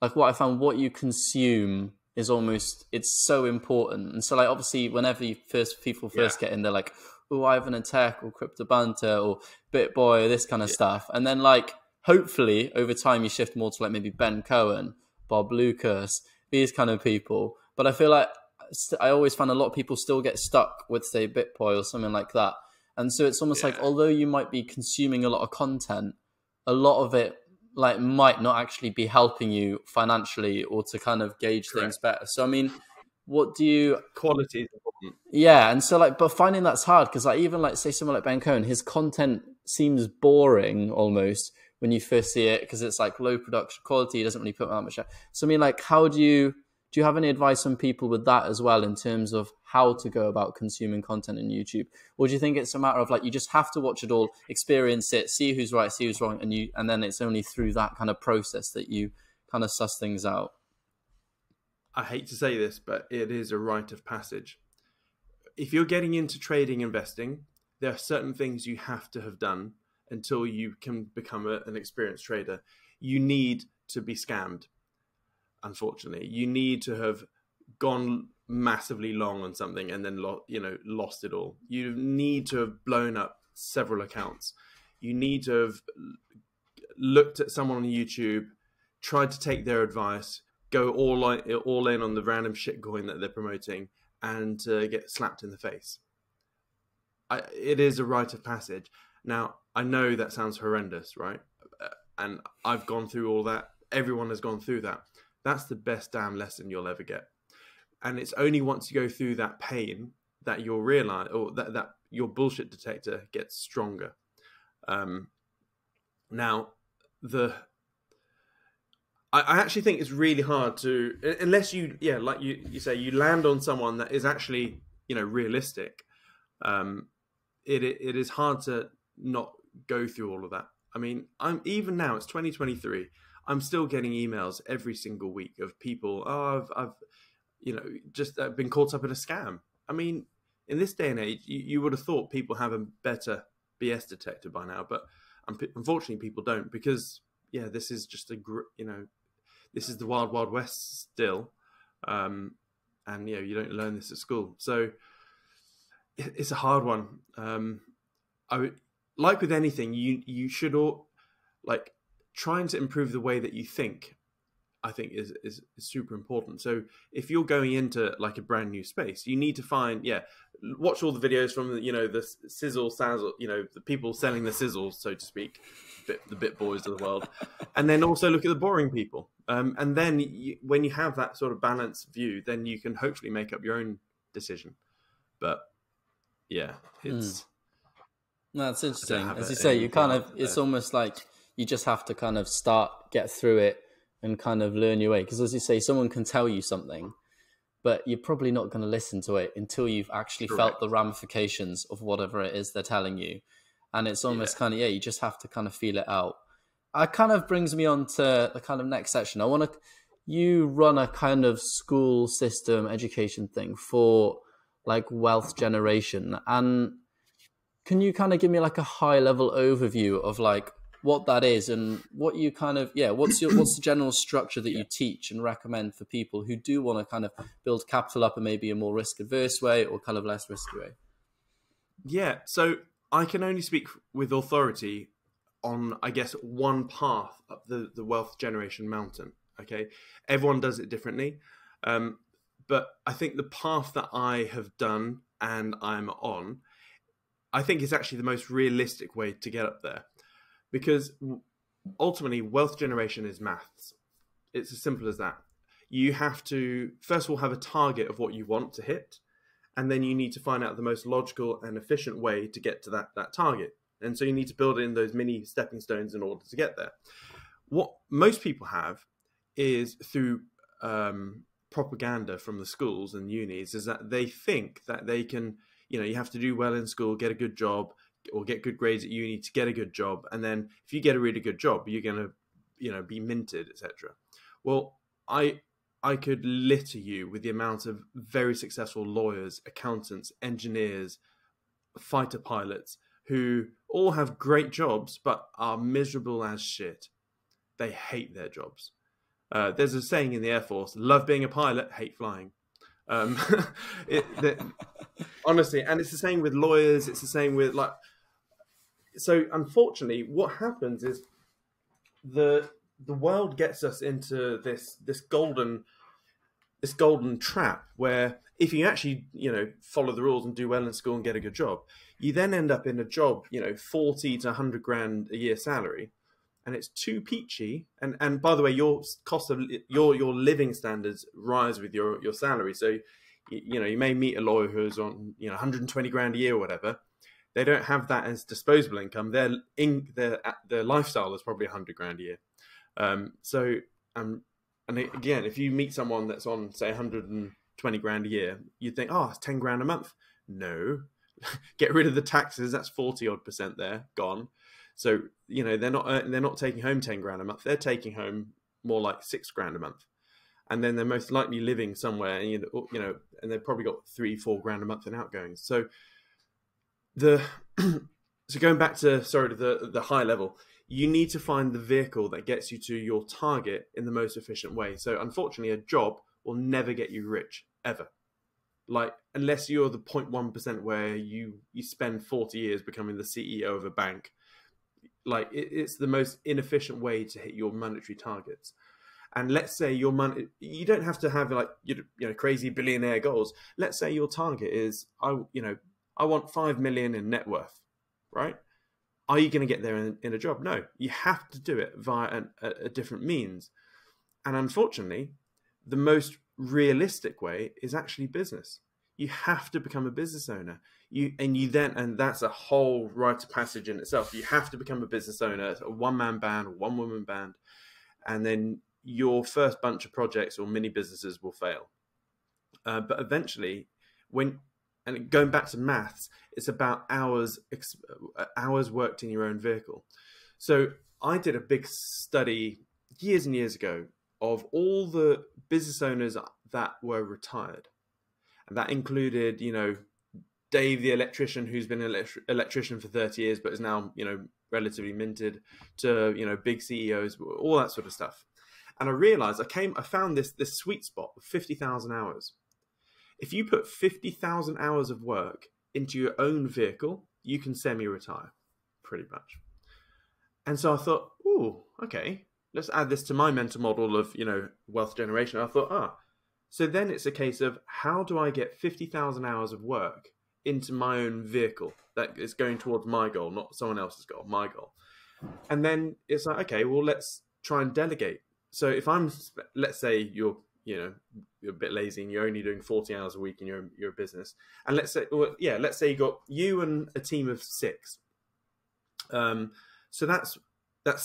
I found, what you consume is almost, it's so important. And so like, obviously whenever people first get in, they're like, oh, I have an attack, or crypto banter, or BitBoy, or this kind of stuff. And then like, hopefully over time you shift more to like maybe Ben Cohen, Bob Lucas, these kind of people. But I feel like I always find a lot of people still get stuck with, say, BitBoy or something like that. And so it's almost like, although you might be consuming a lot of content, a lot of it like might not actually be helping you financially or to kind of gauge things better. So, I mean, what do you... Quality. Yeah. And so like, but finding that's hard, because like even like, say, someone like Ben Cohen, his content seems boring almost when you first see it, because it's like low production quality. He doesn't really put that much out. So I mean, like, how do you have any advice on people with that as well, in terms of how to go about consuming content in YouTube? Or do you think it's a matter of like, you just have to watch it all, experience it, see who's right, see who's wrong, and then it's only through that kind of process that you kind of suss things out? I hate to say this, but it is a rite of passage. If you're getting into trading, investing, there are certain things you have to have done until you can become an experienced trader. You need to be scammed, unfortunately. You need to have gone massively long on something and then lost it all. You need to have blown up several accounts. You need to have looked at someone on YouTube, tried to take their advice, go all in on the random shitcoin that they're promoting, and get slapped in the face. It is a rite of passage. Now, I know that sounds horrendous, right? And I've gone through all that. Everyone has gone through that. That's the best damn lesson you'll ever get. And it's only once you go through that pain that you'll realize, or that your bullshit detector gets stronger. Now, I actually think it's really hard to, unless you, yeah, like you say, you land on someone that is actually, you know, realistic. It is hard to not go through all of that. I mean, even now, it's 2023. I'm still getting emails every single week of people, oh, I've you know, just been caught up in a scam. I mean, in this day and age, you would have thought people have a better BS detector by now, but unfortunately people don't, because, yeah, this is just a, you know, this is the wild, wild west still. and you don't learn this at school. So it's a hard one. I would, like with anything, you should all like trying to improve the way that you think, I think is super important. So if you're going into like a brand new space, you need to find, watch all the videos from, the sizzle sazzle, the people selling the sizzle, so to speak, the bit boys of the world. And then also look at the boring people. And then when you have that sort of balanced view, then you can hopefully make up your own decision. But yeah, it's. No, that's interesting. As you say, you kind of, it's almost like you just have to kind of get through it and kind of learn your way. Because as you say, someone can tell you something, but you're probably not going to listen to it until you've actually felt the ramifications of whatever it is they're telling you. And it's almost kind of, you just have to kind of feel it out. It kind of brings me on to the kind of next section. I want to, you run a kind of school system education thing for like wealth generation. And can you kind of give me like a high level overview of like what that is and what you kind of, what's the general structure that you teach and recommend for people who do want to kind of build capital up in maybe a more risk averse way or kind of less risky way? Yeah. So I can only speak with authority on, I guess, one path up the wealth generation mountain. Okay. Everyone does it differently. But I think the path that I have done and I'm on, I think is actually the most realistic way to get up there. Because ultimately, wealth generation is maths. It's as simple as that. You have to, first of all, have a target of what you want to hit. And then you need to find out the most logical and efficient way to get to that target. And so you need to build in those mini stepping stones in order to get there. What most people have is through propaganda from the schools and unis is that they think that they can, you have to do well in school, get a good job, or get good grades at uni to get a good job. And then if you get a really good job, you're going to, be minted, etc. Well, I could litter you with the amount of very successful lawyers, accountants, engineers, fighter pilots who all have great jobs, but are miserable as shit. They hate their jobs. There's a saying in the Air Force, love being a pilot, hate flying. Honestly, and it's the same with lawyers. It's the same with like, so unfortunately what happens is the world gets us into this golden trap where if you actually, follow the rules and do well in school and get a good job, you then end up in a job, 40 to 100 grand a year salary. And it's too peachy. And by the way, your cost of your living standards rise with your salary. So, you may meet a lawyer who's on, 120 grand a year or whatever. They don't have that as disposable income. Their lifestyle is probably 100 grand a year. And again, if you meet someone that's on, say, 120 grand a year, you'd think, oh, it's 10 grand a month. No, get rid of the taxes. That's 40-odd% there, gone. So, they're not taking home 10 grand a month. They're taking home more like 6 grand a month. And then they're most likely living somewhere, and, and they've probably got 3-4 grand a month in outgoings. So going back to, the high level, you need to find the vehicle that gets you to your target in the most efficient way. So unfortunately, a job will never get you rich ever. Like, unless you're the 0.1% where you spend 40 years becoming the CEO of a bank. Like it's the most inefficient way to hit your monetary targets. And let's say your money, you don't have to have like, crazy billionaire goals. Let's say your target is, I want 5 million in net worth, right? Are you going to get there in a job? No, you have to do it via a different means. And unfortunately, the most realistic way is actually business. You have to become a business owner. And that's a whole rite of passage in itself. You have to become a business owner, a one-man band, or one-woman band, and then your first bunch of projects or mini businesses will fail. But eventually, and going back to maths, it's about hours worked in your own vehicle. So I did a big study years and years ago of all the business owners that were retired, and that included, Dave, the electrician, who's been an electrician for 30 years, but is now, relatively minted, to, big CEOs, all that sort of stuff. And I found this sweet spot of 50,000 hours. If you put 50,000 hours of work into your own vehicle, you can semi-retire, pretty much. And so I thought, oh, okay, let's add this to my mental model of, you know, wealth generation. I thought, so then it's a case of how do I get 50,000 hours of work into my own vehicle that is going towards my goal, not someone else's goal, my goal. And then it's like, okay, well, let's try and delegate. So if I'm, let's say you're a bit lazy and you're only doing 40 hours a week in your business. And let's say, let's say you got you and a team of 6. So that's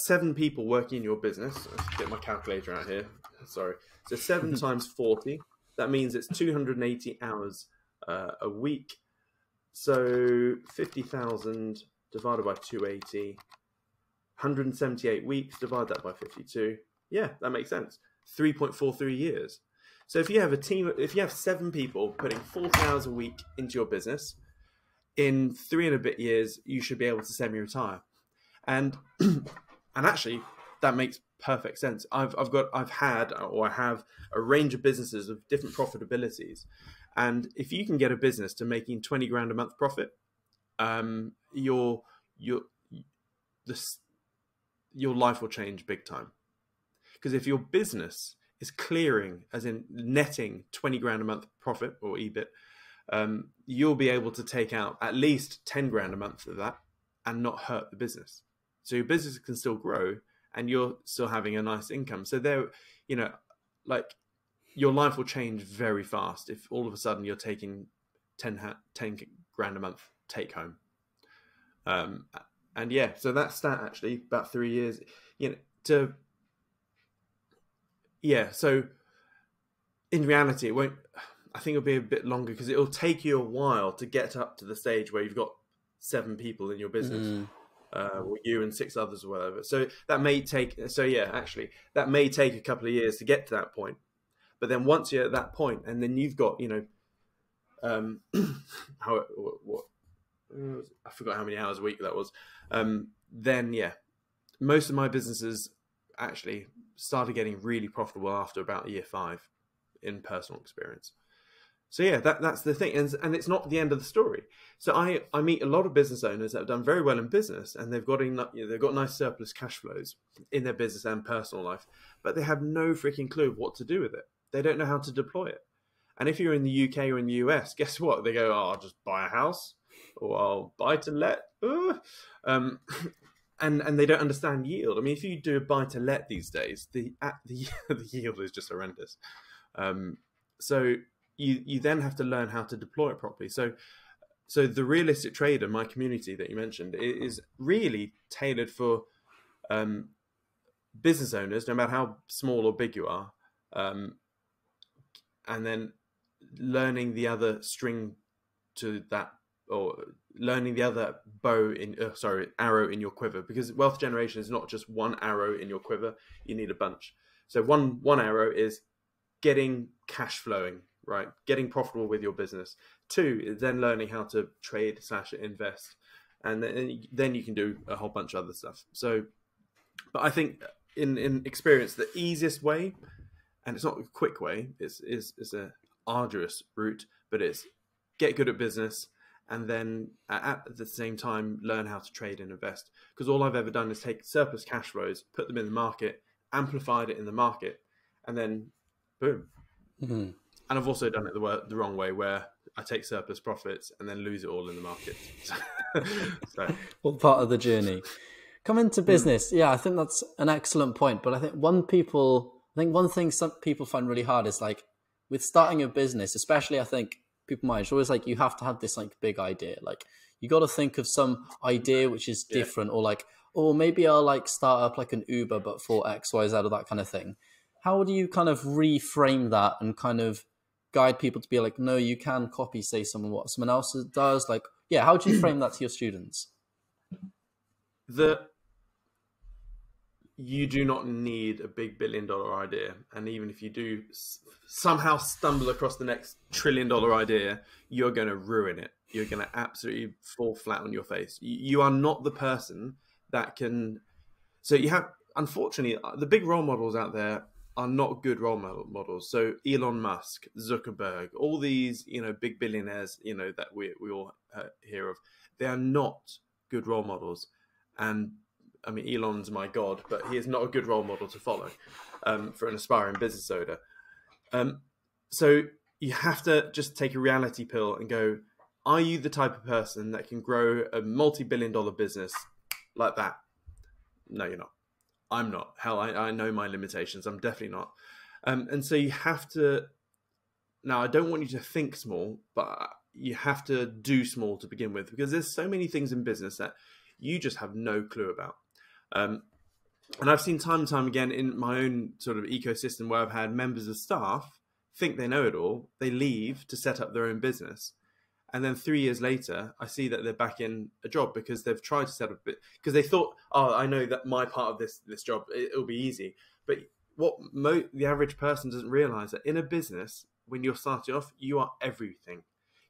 7 people working in your business. Let's get my calculator out here. Sorry. So 7 times 40, that means it's 280 hours a week. So 50,000 divided by 280, 178 weeks, divide that by 52. Yeah, that makes sense. 3.43 years. So if you have a team, if you have 7 people putting 40 hours a week into your business, in 3 and a bit years, you should be able to semi-retire. And actually, that makes perfect sense. I have a range of businesses of different profitabilities, and if you can get a business to making 20 grand a month profit, your life will change big time. Because if your business is clearing, as in netting 20 grand a month profit or EBIT, you'll be able to take out at least 10 grand a month of that and not hurt the business. So your business can still grow and you're still having a nice income. So there, your life will change very fast if all of a sudden you're taking 10 grand a month take home. So that stat actually, about 3 years, so in reality, it won't, I think it'll be a bit longer because it'll take you a while to get up to the stage where you've got 7 people in your business. Or you and 6 others or whatever. So that may take, that may take a couple of years to get to that point. But then once you're at that point and then you've got, I forgot how many hours a week that was. Most of my businesses actually started getting really profitable after about year 5 in personal experience. So yeah, that's the thing. And it's not the end of the story. So I meet a lot of business owners that have done very well in business and they've got nice surplus cash flows in their business and personal life, but they have no freaking clue what to do with it. They don't know how to deploy it. And if you're in the UK or in the US, guess what? They go, I'll just buy a house or I'll buy to let. And they don't understand yield. I mean, if you do a buy to let these days, the yield is just horrendous. You then have to learn how to deploy it properly. So the realistic trader, my community that you mentioned, is really tailored for business owners, no matter how small or big you are, and then learning the other string to that, or learning the other arrow in your quiver. Because wealth generation is not just one arrow in your quiver; you need a bunch. So one arrow is getting cash flowing. Right, getting profitable with your business. 2 is then learning how to trade / invest, and then you can do a whole bunch of other stuff. So, but I think in experience, the easiest way, and it's not a quick way, it's an arduous route, but it's get good at business, and then at the same time learn how to trade and invest. Because all I've ever done is take surplus cash flows, put them in the market, amplified it in the market, and then boom. Mm-hmm. And I've also done it the wrong way, where I take surplus profits and then lose it all in the market. All part of the journey. Come into business. Yeah, I think that's an excellent point. But I think one thing some people find really hard is with starting a business, especially I think people my age, always you have to have this big idea. You got to think of some idea which is different, or maybe I'll start up an Uber, but for XYZ or that kind of thing. How do you reframe that and guide people to be no, you can copy, say, what someone else does? How do you frame that to your students? You do not need a big billion-dollar idea. And even if you do somehow stumble across the next trillion-dollar idea, you're going to ruin it. You're going to absolutely fall flat on your face. You are not the person that can... So you have... Unfortunately, the big role models out there are not good role models. So Elon Musk, Zuckerberg, all these, you know, big billionaires, you know, that we all hear of, they are not good role models. And I mean, Elon's my god, but he is not a good role model to follow for an aspiring business owner. So you have to just take a reality pill and go, are you the type of person that can grow a multi-billion-dollar business like that? No, you're not. I'm not. Hell, I know my limitations. I'm definitely not. And so you have to... Now, I don't want you to think small, but you have to do small to begin with, because there's so many things in business that you just have no clue about. And I've seen time and time again in my own sort of ecosystem where I've had members of staff think they know it all. They leave to set up their own business. And then 3 years later, I see that they're back in a job because they've tried to set up a bit, because they thought, oh, I know that my part of this job, it'll be easy. But what the average person doesn't realize that in a business, when you're starting off, you are everything.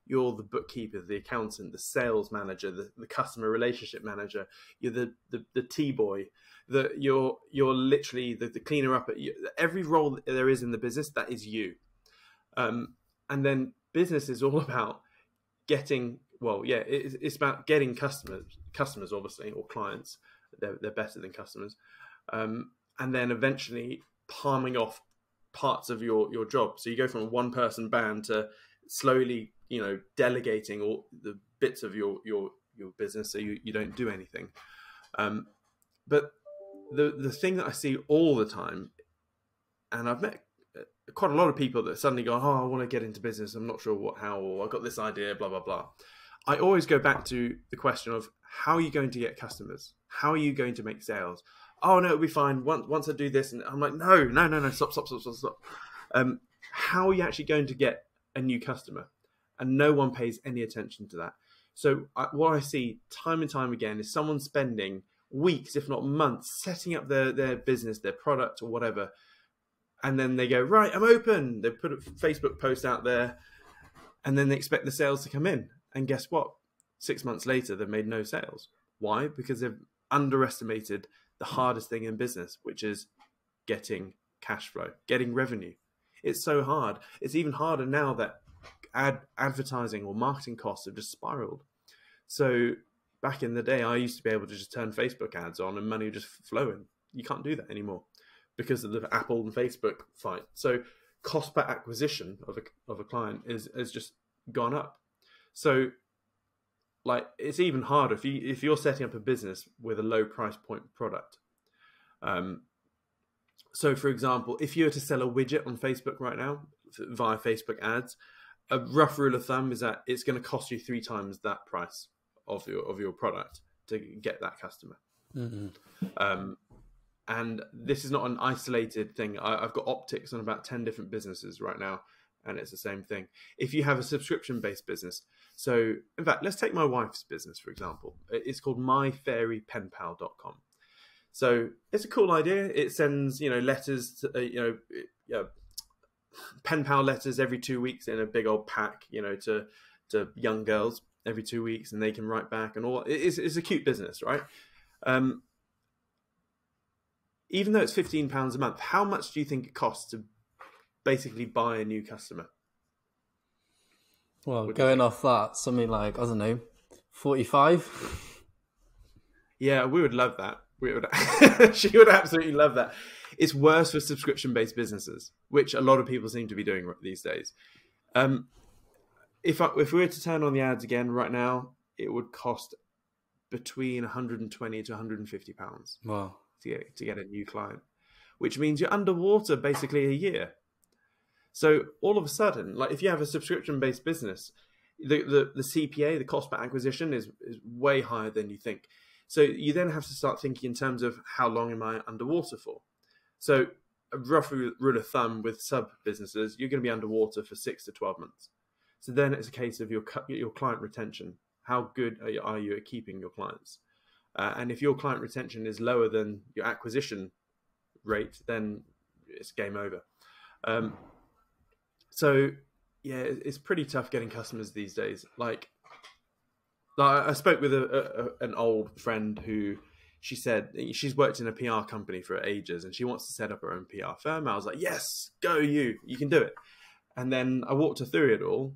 You're the bookkeeper, the accountant, the sales manager, the customer relationship manager. You're the T-boy. You're literally the cleaner up. Every role that there is in the business, that is you. And then business is all about getting, well, yeah, it's about getting customers, obviously, or clients. They're better than customers. And then eventually palming off parts of your job. So you go from a one-person band to slowly, you know, delegating all the bits of your business so you don't do anything. But the thing that I see all the time, and I've met quite a lot of people that suddenly go, oh, I want to get into business, I'm not sure how, or I've got this idea, blah, blah, blah. I always go back to the question of, how are you going to get customers? How are you going to make sales? Oh, no, it'll be fine. Once I do this, and I'm like, no, stop. How are you actually going to get a new customer? And no one pays any attention to that. So what I see time and time again is someone spending weeks, if not months, setting up their business, their product or whatever. And then they go, right, I'm open. They put a Facebook post out there, and then they expect the sales to come in. And guess what? 6 months later, they've made no sales. Why? Because they've underestimated the hardest thing in business, which is getting cash flow, getting revenue. It's so hard. It's even harder now that advertising or marketing costs have just spiraled. So back in the day, I used to be able to just turn Facebook ads on and money would just flow in. You can't do that anymore, because of the Apple and Facebook fight. So cost per acquisition of a client is just gone up. So like, it's even harder if you're setting up a business with a low price point product. So for example, if you were to sell a widget on Facebook right now via Facebook ads, a rough rule of thumb is that it's going to cost you 3 times that price of your product to get that customer. Mm-hmm. And this is not an isolated thing. I've got optics on about 10 different businesses right now, and it's the same thing. If you have a subscription-based business, so in fact, let's take my wife's business, for example. It's called myfairypenpal.com. So it's a cool idea. It sends, you know, letters, pen pal letters every 2 weeks in a big old pack, you know, to young girls every 2 weeks, and they can write back and all. It's a cute business, right? Even though it's £15 a month, how much do you think it costs to basically buy a new customer? Well, going off that, something like, I don't know, 45? Yeah, we would love that. We would. She would absolutely love that. It's worse for subscription-based businesses, which a lot of people seem to be doing these days. If we were to turn on the ads again right now, it would cost between £120 to £150. Wow. To get a new client, which means you're underwater basically a year. So all of a sudden, like, if you have a subscription-based business, the CPA, the cost per acquisition, is way higher than you think. So you then have to start thinking in terms of, how long am I underwater for? So a rough rule of thumb with sub-businesses, you're going to be underwater for 6 to 12 months. So then it's a case of your client retention. How good are you at keeping your clients? And if your client retention is lower than your acquisition rate, then it's game over. So yeah, it's pretty tough getting customers these days. Like I spoke with an old friend who she said she's worked in a PR company for ages and she wants to set up her own PR firm. I was like, yes, go you, you can do it. And then I walked her through it all,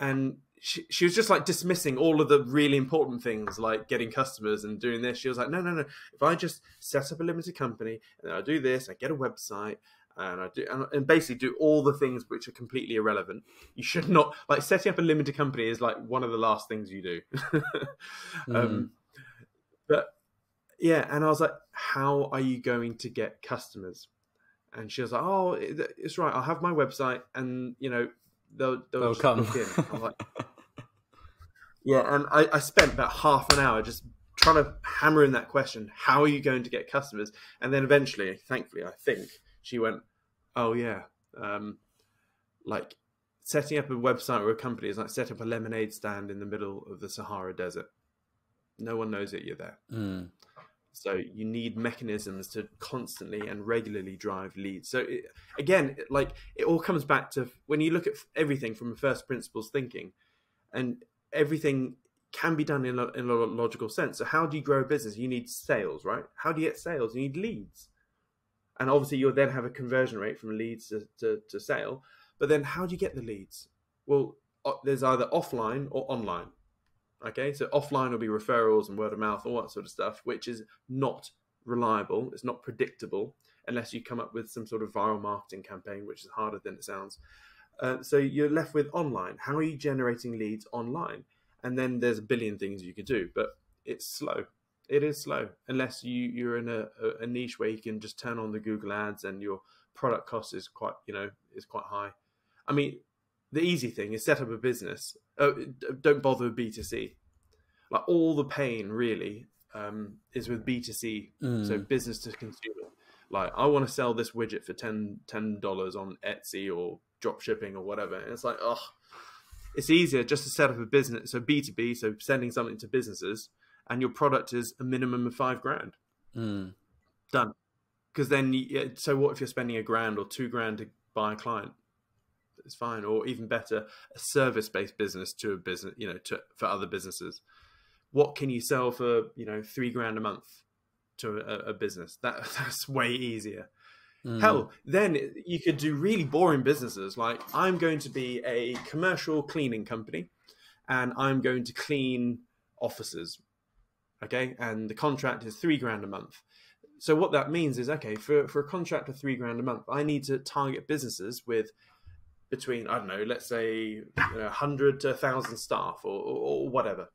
and she was just like dismissing all of the really important things, like getting customers and doing this. She was like, no, no, no. If I just set up a limited company and I do this, I get a website and I do, and basically do all the things which are completely irrelevant. You should not, like, setting up a limited company is like one of the last things you do. But yeah. And I was like, how are you going to get customers? And she was like, oh, it's right. I'll have my website and, you know, they'll come. I was like, yeah. And I spent about half an hour just trying to hammer in that question. How are you going to get customers? And then eventually, thankfully, I think she went, oh yeah. Like setting up a website or a company is like setting up a lemonade stand in the middle of the Sahara Desert. No one knows that you're there. Mm. So you need mechanisms to constantly and regularly drive leads. So it, again, like it all comes back to when you look at everything from first principles thinking, and everything can be done in a logical sense. So how do you grow a business? You need sales, right? How do you get sales? You need leads. And obviously you'll then have a conversion rate from leads to sale. But then how do you get the leads? Well, there's either offline or online. Okay, so offline will be referrals and word of mouth, all that sort of stuff, which is not reliable. It's not predictable unless you come up with some sort of viral marketing campaign, which is harder than it sounds. So you're left with online. How are you generating leads online? And then there's a billion things you could do, but it's slow. It is slow unless you're in a niche where you can just turn on the Google ads and your product cost is quite, you know, is quite high. I mean, the easy thing is set up a business. Don't bother with B2C. Like all the pain really is with B2C. So business to consumer. Like I want to sell this widget for $10 on Etsy or drop shipping or whatever. And it's like, oh, it's easier just to set up a business. So B2B, so sending something to businesses, and your product is a minimum of $5,000. Done. Because then, so what if you're spending $1,000 or $2,000 to buy a client? It's fine. Or even better, a service-based business to a business, you know, for other businesses. What can you sell for, you know, $3,000 a month to a business? That's way easier. Hell, then you could do really boring businesses. Like I'm going to be a commercial cleaning company and I'm going to clean offices. Okay. And the contract is $3,000 a month. So what that means is, okay, for a contract of $3,000 a month, I need to target businesses with between, I don't know, let's say 100 to 1,000 staff or whatever.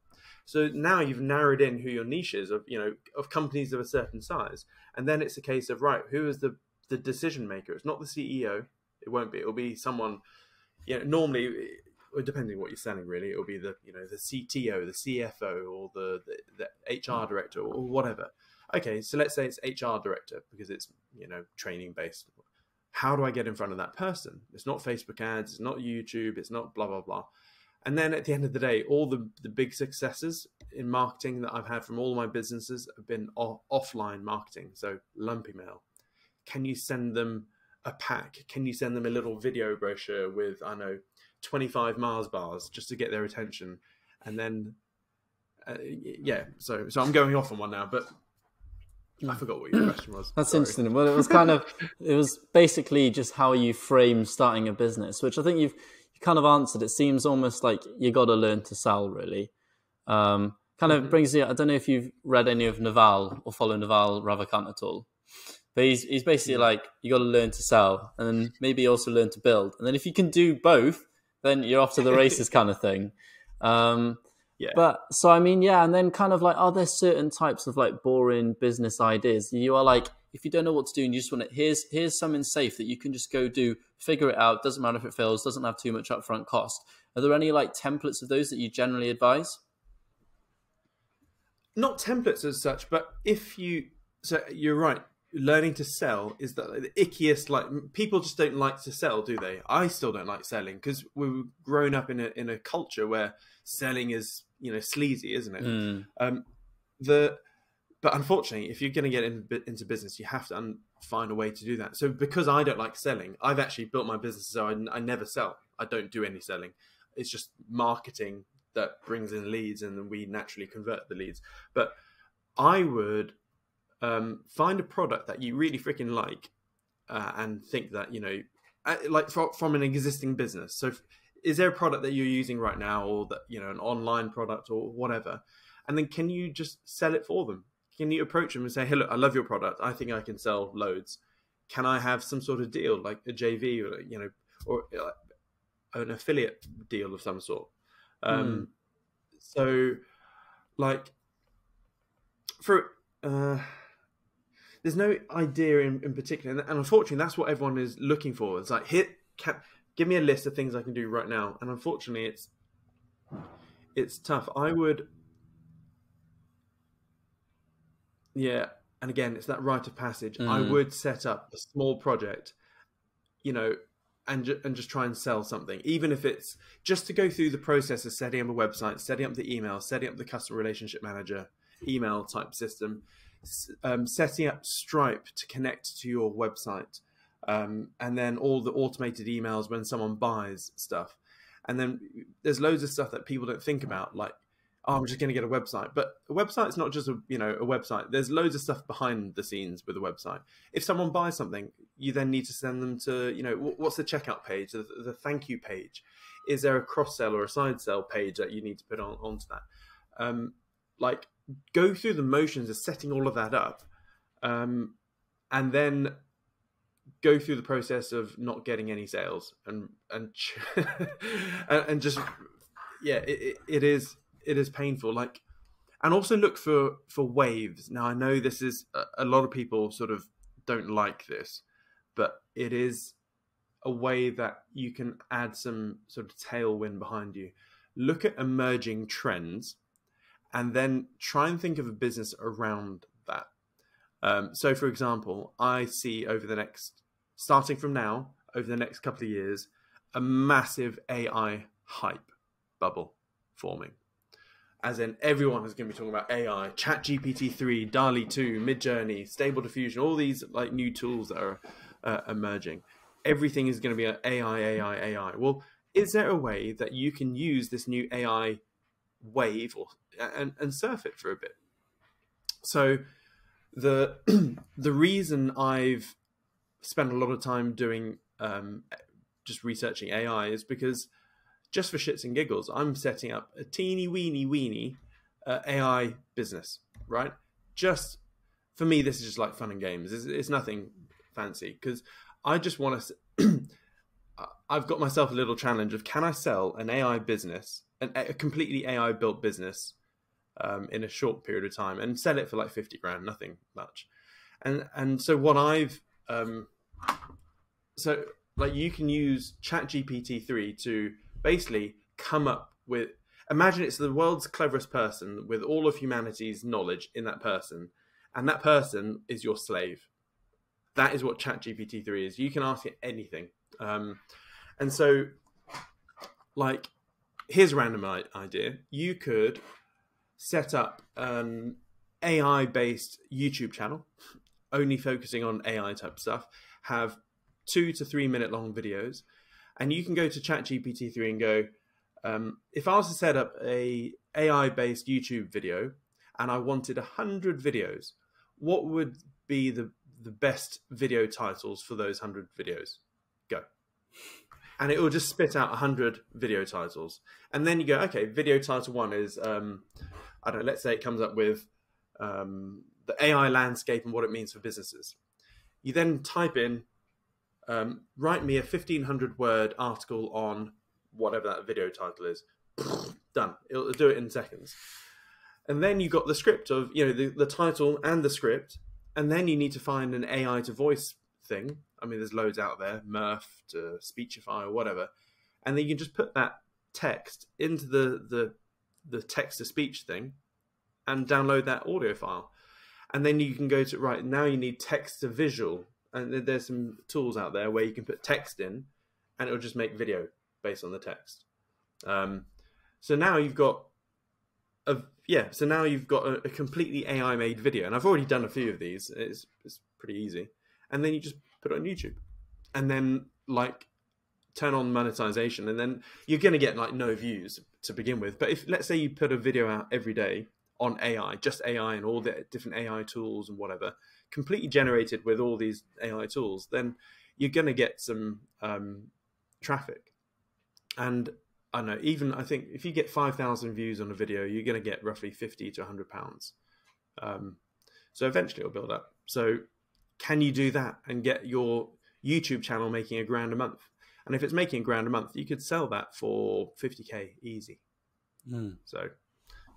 So now you've narrowed in who your niche is of, you know, of companies of a certain size. And then it's a case of, right, who is the decision maker? It's not the CEO. It won't be. It'll be someone, you know, normally, depending on what you're selling, really, it'll be the, you know, the CTO, the CFO, or the HR director or whatever. Okay, so let's say it's HR director because it's, you know, training based. How do I get in front of that person? It's not Facebook ads, it's not YouTube, it's not blah, blah, blah. And then at the end of the day, all the big successes in marketing that I've had from all my businesses have been offline marketing. So lump email. Can you send them a pack? Can you send them a little video brochure with, I know, 25 Mars bars just to get their attention? And then, yeah, so I'm going off on one now, but I forgot what your question was. That's Sorry. Interesting. Well, it was kind of, it was basically just how you frame starting a business, which I think you kind of answered. It seems almost like you got to learn to sell, really. Kind of brings you, I don't know if you've read any of Naval or follow Naval Ravikant at all, but he's basically like, you got to learn to sell and then maybe also learn to build. And then if you can do both, then you're off to the races kind of thing. Yeah. But so, I mean, yeah. And then kind of like, are there certain types of like boring business ideas? You are like, if you don't know what to do and you just want to, here's something safe that you can just go do, figure it out. Doesn't matter if it fails, doesn't have too much upfront cost. Are there any like templates of those that you generally advise? Not templates as such, but if you, so you're right. Learning to sell is the ickiest. Like people just don't like to sell, do they? I still don't like selling because we've grown up in a culture where selling is, you know, sleazy, isn't it? But unfortunately, if you're going to get into business, you have to find a way to do that. So because I don't like selling, I've actually built my business so I never sell. I don't do any selling. It's just marketing that brings in leads, and then we naturally convert the leads. But I would Find a product that you really freaking like, and think that, you know, like from an existing business. So is there a product that you're using right now, or that, you know, an online product or whatever? And then can you just sell it for them? Can you approach them and say, hey, look, I love your product. I think I can sell loads. Can I have some sort of deal, like a JV, or, you know, or an affiliate deal of some sort? So like for, there's no idea in particular. And unfortunately, that's what everyone is looking for. It's like, give me a list of things I can do right now. And unfortunately, it's tough. Yeah. And again, it's that rite of passage. I would set up a small project, you know, and just try and sell something, even if it's just to go through the process of setting up a website, setting up the email, setting up the customer relationship manager email type system, setting up Stripe to connect to your website, and then all the automated emails when someone buys stuff. And then there's loads of stuff that people don't think about, like, oh, I'm just going to get a website. But a website's not just a website. There's loads of stuff behind the scenes with a website. If someone buys something, you then need to send them to, you know, what's the checkout page, the thank you page? Is there a cross-sell or a side-sell page that you need to put onto that? Like, go through the motions of setting all of that up, and then go through the process of not getting any sales and just, yeah, it is painful. Like, and also look for waves. Now, I know this is a lot of people sort of don't like this, but it is a way that you can add some sort of tailwind behind you. Look at emerging trends and then try and think of a business around that. So for example, I see over the next couple of years, a massive AI hype bubble forming. As in, everyone is going to be talking about AI, ChatGPT 3, DALL-E 2, Midjourney, Stable Diffusion, all these like new tools that are emerging. Everything is going to be AI, AI, AI. Well, is there a way that you can use this new AI wave and surf it for a bit? So the reason I've spent a lot of time doing just researching AI is because, just for shits and giggles, I'm setting up a teeny weeny AI business, right? Just for me, this is just like fun and games. It's nothing fancy, because I just want to, I've got myself a little challenge of, can I sell an AI business, a completely AI built business in a short period of time and sell it for like 50 grand, nothing much. And so what I've, so like you can use ChatGPT 3 to basically come up with, imagine it's the world's cleverest person with all of humanity's knowledge in that person, and that person is your slave. That is what ChatGPT 3 is. You can ask it anything. And so, like, here's a random idea. You could set up an AI-based YouTube channel, only focusing on AI type stuff, have 2 to 3 minute long videos. And you can go to ChatGPT3 and go, if I was to set up a AI-based YouTube video and I wanted 100 videos, what would be the best video titles for those 100 videos? Go. And it will just spit out 100 video titles. And then you go, okay, video title 1 is, I don't know, let's say it comes up with the AI landscape and what it means for businesses. You then type in, write me a 1,500-word article on whatever that video title is. Done. It'll do it in seconds. And then you've got the script of, you know, the title and the script. And then you need to find an AI to voice thing. I mean, there's loads out there, Murph to Speechify or whatever. And then you can just put that text into the text-to-speech thing and download that audio file. And then you can go to, right, now you need text-to-visual. And there's some tools out there where you can put text in and it'll just make video based on the text. So now you've got a completely AI made video, and I've already done a few of these. It's pretty easy. And then you just put it on YouTube and then like turn on monetization, and then you're going to get like no views to begin with. But if, let's say, you put a video out every day on AI, just AI and all the different AI tools and whatever, completely generated with all these AI tools, then you're going to get some traffic. And I don't know, even I think if you get 5,000 views on a video, you're going to get roughly 50 to £100. So eventually it'll build up. So can you do that and get your YouTube channel making £1,000 a month? And if it's making £1,000 a month, you could sell that for 50K easy. Mm. So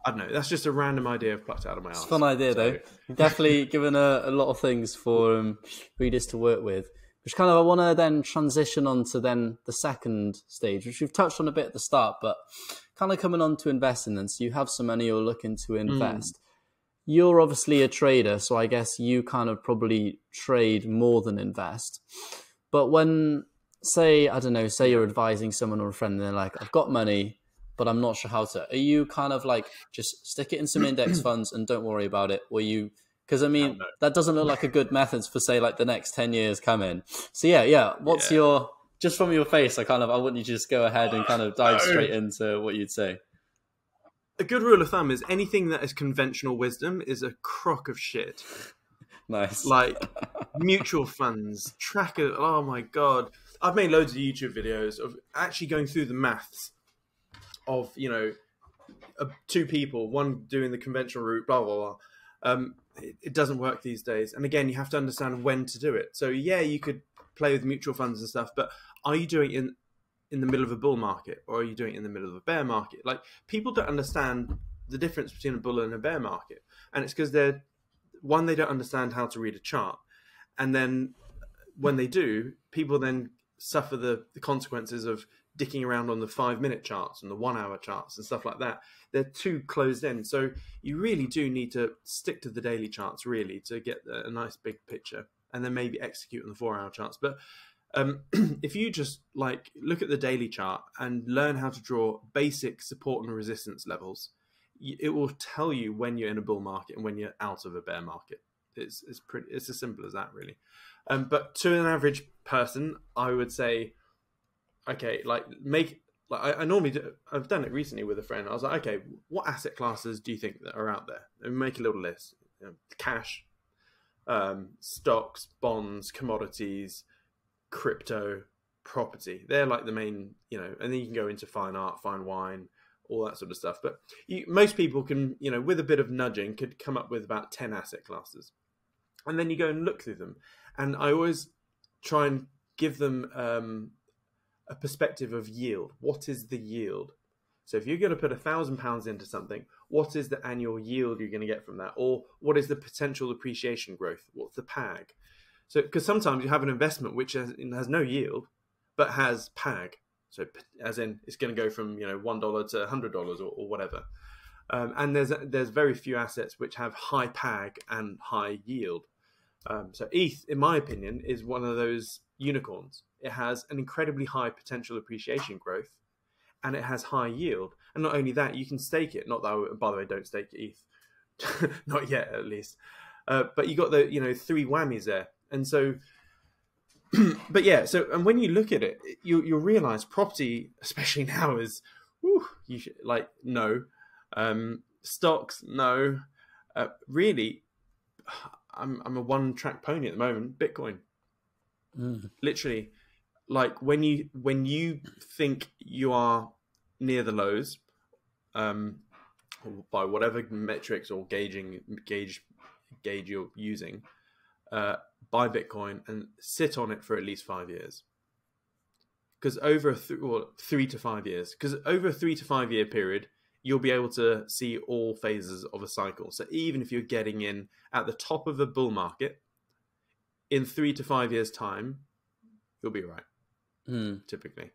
I don't know. That's just a random idea I've plucked out of my ass. It's a fun idea, so. Though. Definitely given a lot of things for readers to work with, which kind of I want to then transition on to then the second stage, which we've touched on a bit at the start, but kind of coming on to investing then. So you have some money you're looking to invest. Mm. You're obviously a trader, so I guess you kind of probably trade more than invest. But when, say, I don't know, say you're advising someone or a friend and they're like, I've got money, but I'm not sure how to. Are you kind of like, just stick it in some index funds and don't worry about it? Or you, because I mean, that doesn't look like a good method for, say, like the next 10 years coming. So yeah. What's your, just from your face, I wouldn't you just go ahead and kind of dive straight into what you'd say? A good rule of thumb is anything that is conventional wisdom is a crock of shit. Nice. Like mutual funds, tracker. Oh my God. I've made loads of YouTube videos of actually going through the maths of, you know, two people, one doing the conventional route, blah, blah, blah. It doesn't work these days. And again, you have to understand when to do it. So yeah, you could play with mutual funds and stuff, but are you doing it in the middle of a bull market, or are you doing it in the middle of a bear market? Like, people don't understand the difference between a bull and a bear market. And it's because they're, one, they don't understand how to read a chart. And then when they do, people then suffer the consequences of dicking around on the 5-minute charts and the 1-hour charts and stuff like that. They're too closed in. So you really do need to stick to the daily charts really to get a nice big picture, and then maybe execute on the 4-hour charts. But if you just like look at the daily chart and learn how to draw basic support and resistance levels, it will tell you when you're in a bull market and when you're out of a bear market. It's as simple as that really. But to an average person, I would say, okay, I normally do, I've done it recently with a friend. I was like, okay, what asset classes do you think that are out there? And make a little list, you know, cash, stocks, bonds, commodities, crypto, property. They're like the main, you know, and then you can go into fine art, fine wine, all that sort of stuff. But most people can, you know, with a bit of nudging could come up with about 10 asset classes. And then you go and look through them. And I always try and give them a perspective of yield. What is the yield? So if you're going to put £1,000 into something, what is the annual yield you're going to get from that? Or what is the potential appreciation growth? What's the PAG? So, because sometimes you have an investment which has no yield, but has PAG. So as in it's going to go from, you know, $1 to $100 or whatever. And there's very few assets which have high PAG and high yield. So ETH, in my opinion, is one of those unicorns. It has an incredibly high potential appreciation growth, and it has high yield. And not only that, you can stake it. Not that, by the way, don't stake ETH, not yet at least. But you got the, you know, three whammies there. And so, but yeah. So and when you look at it, you'll realize property, especially now, is you should, like, no. Stocks, no. Really, I'm a one-track pony at the moment. Bitcoin, literally. Like when you think you are near the lows, by whatever metrics or gauge you're using, buy Bitcoin and sit on it for at least 5 years. Because over 3 to 5 years, because over a 3 to 5 year period, you'll be able to see all phases of a cycle. So even if you're getting in at the top of a bull market, in 3 to 5 years time, you'll be right, typically.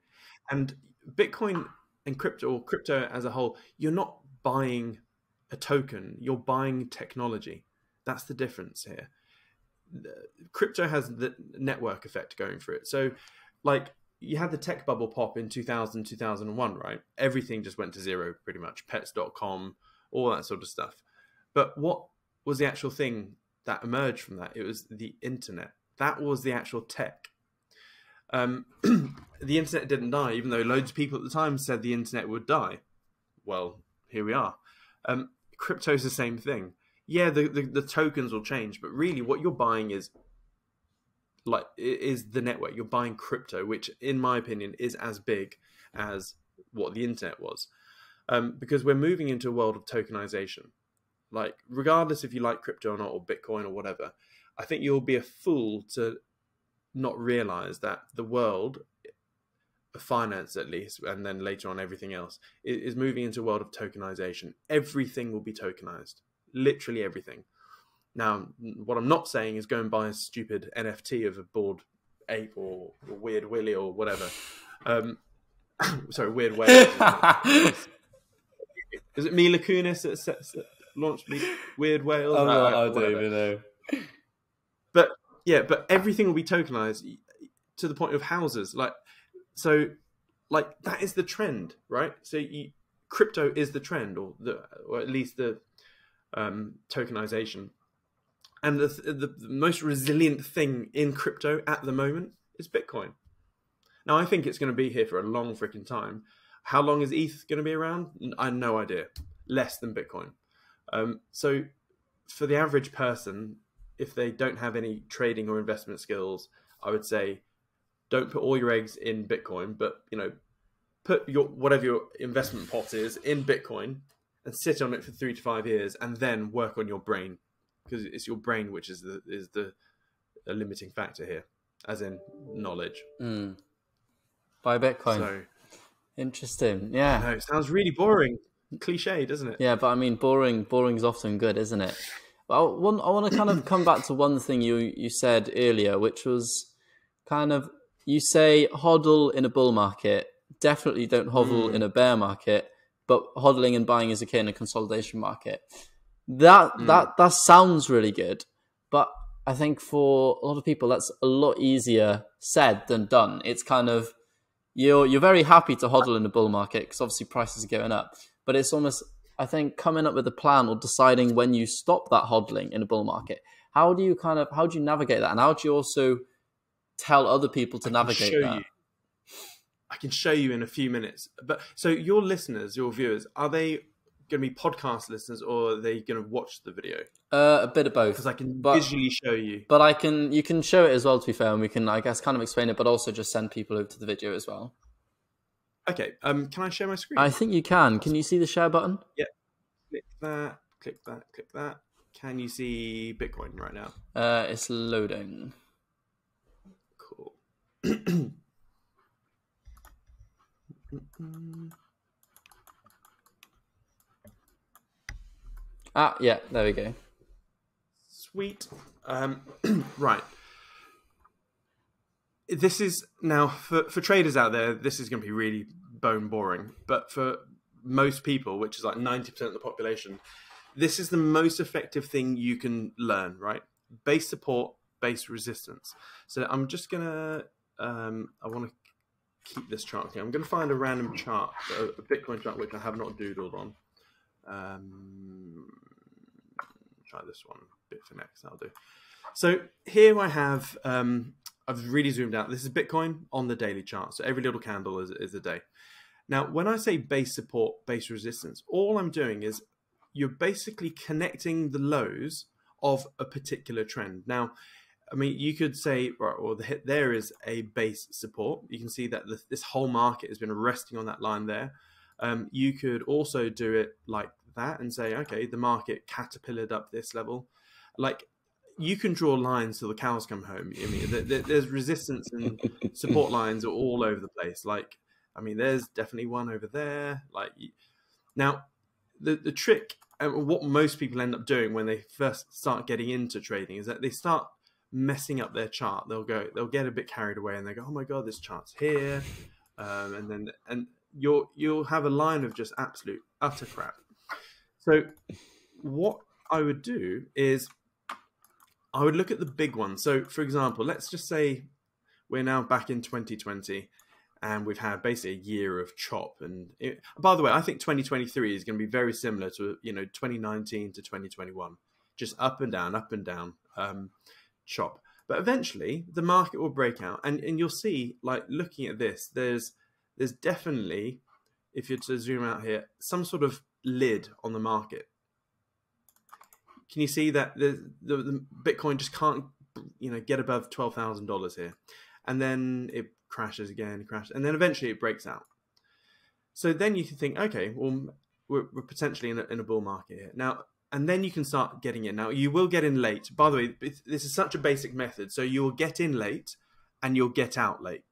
And Bitcoin and crypto, or crypto as a whole, you're not buying a token, you're buying technology. That's the difference here. Crypto has the network effect going for it. So like, you had the tech bubble pop in 2000, 2001, right? Everything just went to zero pretty much. Pets.com, all that sort of stuff. But what was the actual thing that emerged from that? It was the internet. That was the actual tech. The internet didn't die, even though loads of people at the time said the internet would die. Well, here we are. crypto's the same thing. Yeah, the tokens will change, but really what you're buying is the network. You're buying crypto, which in my opinion is as big as what the internet was, because we're moving into a world of tokenization. Like, regardless if you like crypto or not, or Bitcoin or whatever, I think you'll be a fool to not realize that the world of finance, at least, and then later on everything else, is moving into a world of tokenization. Everything will be tokenized, literally everything. Now, what I'm not saying is go and buy a stupid NFT of a bored ape or Weird Willy or whatever. Sorry, Weird Whale. Is it Mila Kunis that launched Weird Whale? Oh, I don't even know. But yeah, but everything will be tokenized to the point of houses. So that is the trend, right? So crypto is the trend, or at least the tokenization. And the most resilient thing in crypto at the moment is Bitcoin. Now, I think it's going to be here for a long freaking time. How long is ETH going to be around? I have no idea. Less than Bitcoin. So for the average person, if they don't have any trading or investment skills, I would say don't put all your eggs in Bitcoin, but put whatever your investment pot is in Bitcoin and sit on it for 3 to 5 years and then work on your brain. Because it's your brain which is the limiting factor here, as in knowledge. Buy Bitcoin. So, interesting. Yeah. I know, it sounds really boring, cliche, doesn't it? Yeah, but I mean, boring's often good, isn't it? Well, I want to kind of come back to one thing you said earlier, which was kind of, you say hodl in a bull market, definitely don't hodl in a bear market, but hodling and buying is okay in a consolidation market. That sounds really good, but I think for a lot of people that's a lot easier said than done. It's kind of, you're very happy to hodl in the bull market because obviously prices are going up, but it's almost, I think, coming up with a plan or deciding when you stop that hodling in a bull market. How do you navigate that, and how do you also tell other people to navigate that? I can show you in a few minutes. But so your listeners, your viewers, are they going to be podcast listeners, or are they going to watch the video? A bit of both, because I can visually show you. But you can show it as well, to be fair, and we can, I guess, kind of explain it, but also just send people over to the video as well. Okay. Can I share my screen? I think you can. Can you see the share button? Yeah. Click that. Click that. Click that. Can you see Bitcoin right now? It's loading. Cool. Ah, yeah, there we go. Sweet. Right. This is now, for traders out there, this is going to be really bone boring. But for most people, which is like 90% of the population, this is the most effective thing you can learn, right? Base support, base resistance. So I'm just going to, I want to keep this chart here. I'm going to find a random chart, a Bitcoin chart, which I have not doodled on. Try this one bit for next. I'll do. So here I have, I've really zoomed out. This is Bitcoin on the daily chart. So every little candle is a day. Now, when I say base support, base resistance, all I'm doing is you're basically connecting the lows of a particular trend. Now, I mean, you could say, right, well, there is a base support. You can see that this whole market has been resting on that line there. You could also do it like that and say, okay, the market caterpillared up this level. Like, you can draw lines till the cows come home. I mean, there's resistance and support lines are all over the place. Like, I mean, there's definitely one over there. Like, now, the trick, and what most people end up doing when they first start getting into trading, is that they start messing up their chart. They'll get a bit carried away and they go, oh my God, this chart's here, and you'll have a line of just absolute utter crap. So what I would do is I would look at the big one. So for example, let's just say we're now back in 2020 and we've had basically a year of chop. And by the way, I think 2023 is going to be very similar to, 2019 to 2021, just up and down chop. But eventually the market will break out and you'll see, like, looking at this, there's definitely, if you're to zoom out here, some sort of lid on the market. Can you see that the Bitcoin just can't, you know, get above $12,000 here, and then it crashes again, and then eventually it breaks out. So then you can think, okay, well, we're potentially in a bull market here now, and then you can start getting in. Now you will get in late. By the way, this is such a basic method, so you will get in late and you'll get out late,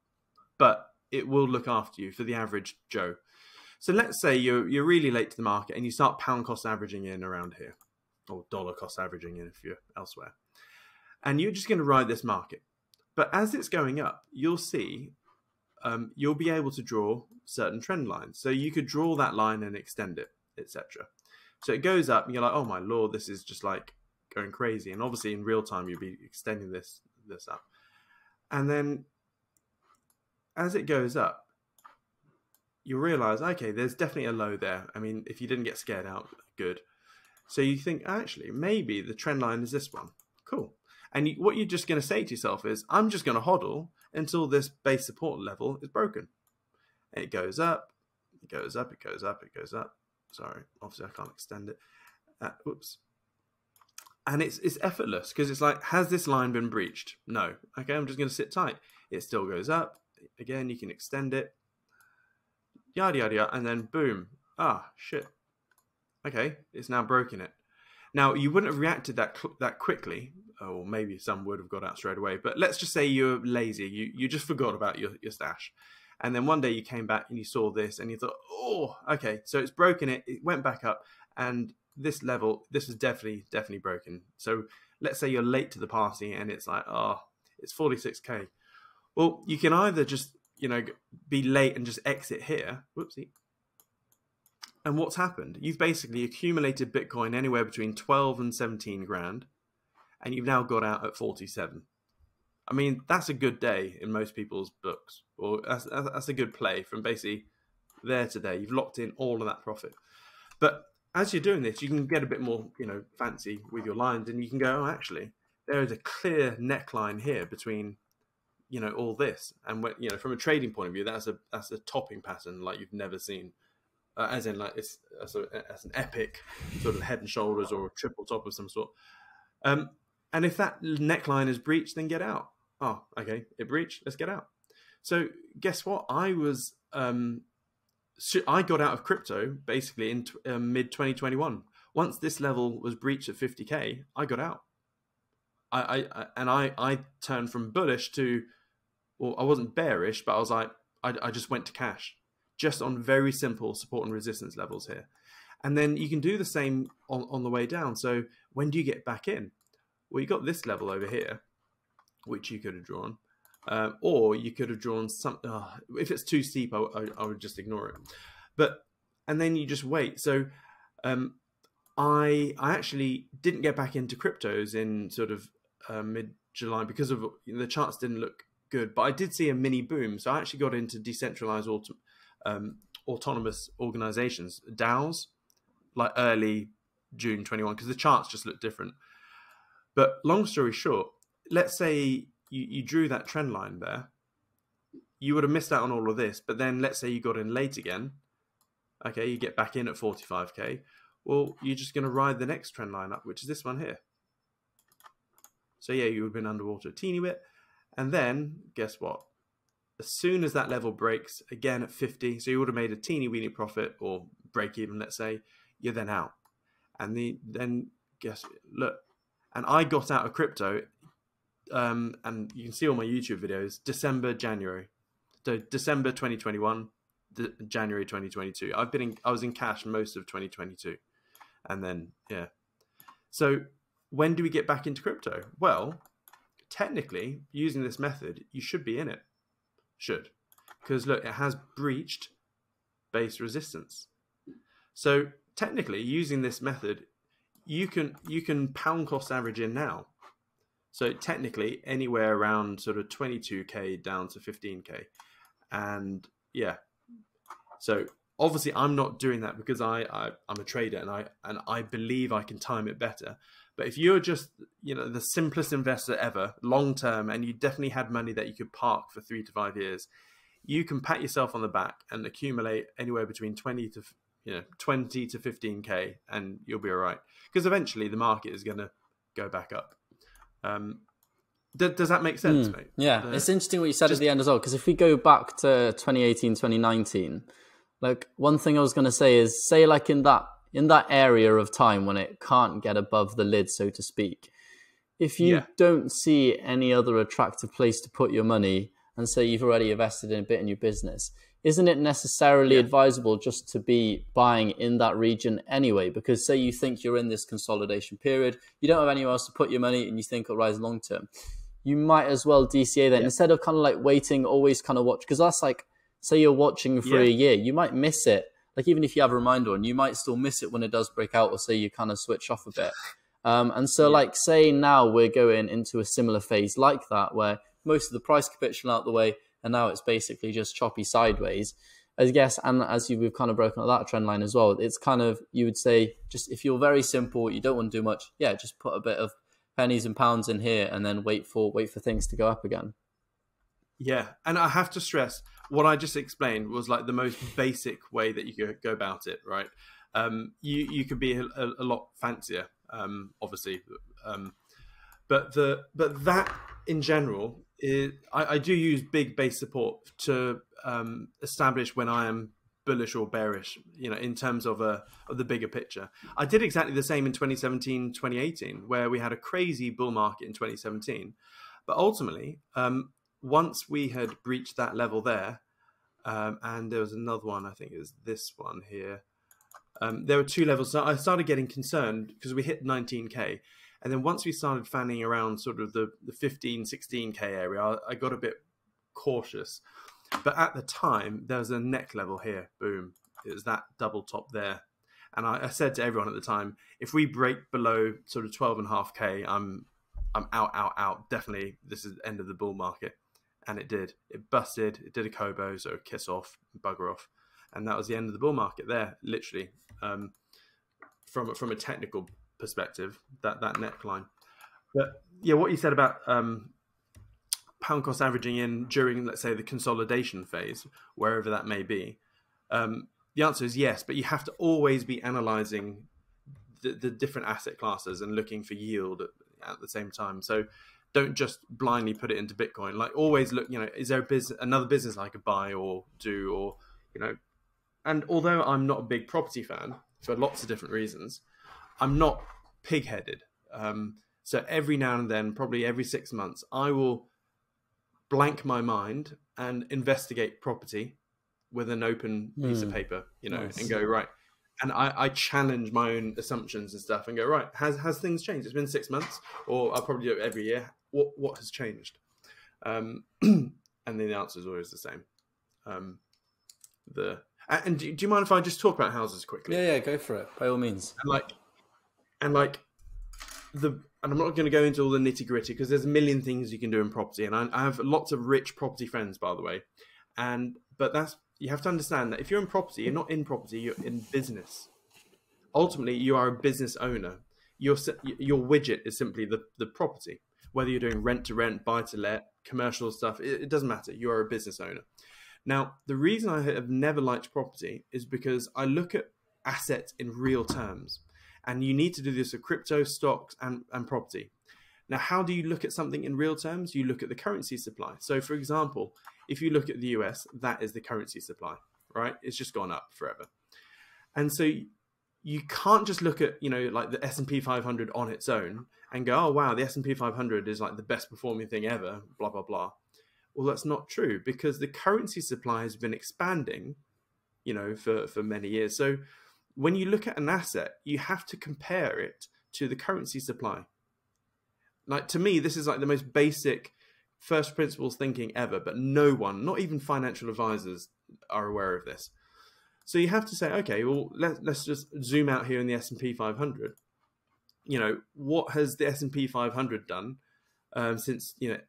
but it will look after you for the average Joe. So let's say you're really late to the market and you start pound cost averaging in around here, or dollar cost averaging in if you're elsewhere. And you're just going to ride this market. But as it's going up, you'll see, you'll be able to draw certain trend lines. So you could draw that line and extend it, etc. So it goes up and you're like, oh my lord, this is just like going crazy. And obviously in real time, you'll be extending this up. And then as it goes up, you realize, okay, there's definitely a low there. I mean, if you didn't get scared out, good. So you think, actually, maybe the trend line is this one. Cool. And what you're just going to say to yourself is, I'm just going to hodl until this base support level is broken. And it goes up, it goes up, it goes up, it goes up. Sorry, obviously I can't extend it. Oops. And it's effortless, because it's like, has this line been breached? No. Okay, I'm just going to sit tight. It still goes up. Again, you can extend it. Yada, yada, yada. And then boom. Ah, shit. Okay, it's now broken it. Now, you wouldn't have reacted that quickly, or maybe some would have got out straight away, but let's just say you're lazy, you just forgot about your stash. And then one day you came back and you saw this and you thought, oh, okay, so it's broken it, it went back up, and this level, this is definitely broken. So let's say you're late to the party and it's like, oh, it's 46K. Well, you can either just, you know, be late and just exit here, whoopsie. And what's happened? You've basically accumulated Bitcoin anywhere between 12 and 17 grand, and you've now got out at 47. I mean, that's a good day in most people's books, or that's a good play from basically there to there. You've locked in all of that profit. But as you're doing this, you can get a bit more, you know, fancy with your lines, and you can go, oh, actually, there is a clear neckline here between, you know, all this. And when, you know, from a trading point of view, that's a topping pattern like you've never seen. As in, like, it's as an epic sort of head and shoulders or a triple top of some sort. And if that neckline is breached, then get out. Oh, okay, it breached. Let's get out. So guess what? I got out of crypto basically in mid 2021. Once this level was breached at 50K, I got out. I turned from bullish to, well, I wasn't bearish, but I was like, I just went to cash. Just on very simple support and resistance levels here. And then you can do the same on the way down. So when do you get back in? Well, you got this level over here, which you could have drawn, or you could have drawn something. If it's too steep, I would just ignore it. And then you just wait. So I actually didn't get back into cryptos in sort of mid-July because of, you know, the charts didn't look good, but I did see a mini boom. So I actually got into decentralized autonomous organizations, DAOs, like early June 21, because the charts just look different. But long story short, let's say you drew that trend line there, you would have missed out on all of this. But then let's say you got in late again. Okay, you get back in at 45K. Well, you're just going to ride the next trend line up, which is this one here. So yeah, you would have been underwater a teeny bit. And then guess what? As soon as that level breaks, again at 50, so you would have made a teeny weeny profit or break even, let's say, you're then out. And then guess, look, and I got out of crypto, and you can see all my YouTube videos, December, January. So December 2021, January 2022. I was in cash most of 2022. And then, yeah. So when do we get back into crypto? Well, technically, using this method, you should be in it. Should, because look, it has breached base resistance. So technically, using this method, you can pound cost average in now. So technically, anywhere around sort of 22K down to 15K, and yeah. So obviously, I'm not doing that because I'm a trader and I believe I can time it better. But if you're just, you know, the simplest investor ever, long term, and you definitely had money that you could park for 3 to 5 years, you can pat yourself on the back and accumulate anywhere between 20 to 20 to 15K and you'll be all right. Because eventually the market is going to go back up. Does that make sense, mate? Yeah, it's interesting what you said at the end as well. Because if we go back to 2018, 2019, like one thing I was going to say is, say like in that area of time when it can't get above the lid, so to speak, if you don't see any other attractive place to put your money, and say you've already invested in a bit in your business, isn't it necessarily advisable just to be buying in that region anyway? Because say you think you're in this consolidation period, you don't have anywhere else to put your money and you think it'll rise long term. You might as well DCA that instead of kind of like waiting, always kind of watch. Because that's like, say you're watching for a year, you might miss it. Like even if you have a reminder on, you might still miss it when it does break out, or say you kind of switch off a bit. And so like say now we're going into a similar phase like that where most of the price capitulation out the way, and now it's basically just choppy sideways. I guess, and as we've kind of broken up that trend line as well, it's kind of, you would say, just if you're very simple, you don't want to do much, just put a bit of pennies and pounds in here and then wait for things to go up again. Yeah, and I have to stress, what I just explained was like the most basic way that you could go about it, right? You could be a lot fancier, obviously. But that in general, I do use big base support to establish when I am bullish or bearish, in terms of the bigger picture. I did exactly the same in 2017, 2018, where we had a crazy bull market in 2017. But ultimately, once we had breached that level there, and there was another one, I think it was this one here. There were two levels. So I started getting concerned because we hit 19K. And then once we started fanning around sort of the 15, 16K area, I got a bit cautious. But at the time, there was a neck level here. Boom. It was that double top there. And I said to everyone at the time, if we break below sort of 12.5K, I'm out. Definitely, this is the end of the bull market. And it did. It busted. It did a Kobo, so kiss off, bugger off. And that was the end of the bull market there, literally, from a technical perspective, that neckline. But yeah, what you said about pound cost averaging in during, let's say, the consolidation phase, wherever that may be, the answer is yes, but you have to always be analyzing the different asset classes and looking for yield at the same time. So don't just blindly put it into Bitcoin. Like always look, is there another business I could buy or do, or and although I'm not a big property fan for lots of different reasons, I'm not pig-headed. So every now and then, probably every 6 months, I will blank my mind and investigate property with an open piece of paper, nice. And go, right. And I challenge my own assumptions and stuff and go, right, has things changed? It's been 6 months, or I'll probably do it every year. What has changed? And then the answer is always the same. And do you mind if I just talk about houses quickly? Yeah, go for it, by all means. And I'm not going to go into all the nitty gritty because there's a million things you can do in property. And I have lots of rich property friends, by the way. But you have to understand that if you're in property, you're not in property, you're in business. Ultimately, you are a business owner. Your widget is simply the property. Whether you're doing rent to rent, buy to let, commercial stuff, it doesn't matter. You are a business owner. Now, the reason I have never liked property is because I look at assets in real terms. And you need to do this with crypto, stocks, and property. Now, how do you look at something in real terms? You look at the currency supply. So, for example, if you look at the US, that is the currency supply, right? It's just gone up forever. And so you can't just look at, like the S&P 500 on its own and go, oh, wow, the S&P 500 is like the best performing thing ever, blah, blah, blah. Well, that's not true because the currency supply has been expanding, for many years. So when you look at an asset, you have to compare it to the currency supply. Like to me, this is like the most basic first principles thinking ever, but no one, not even financial advisors, are aware of this. So you have to say, okay, well, let's just zoom out here in the S&P 500. What has the S&P 500 done since, the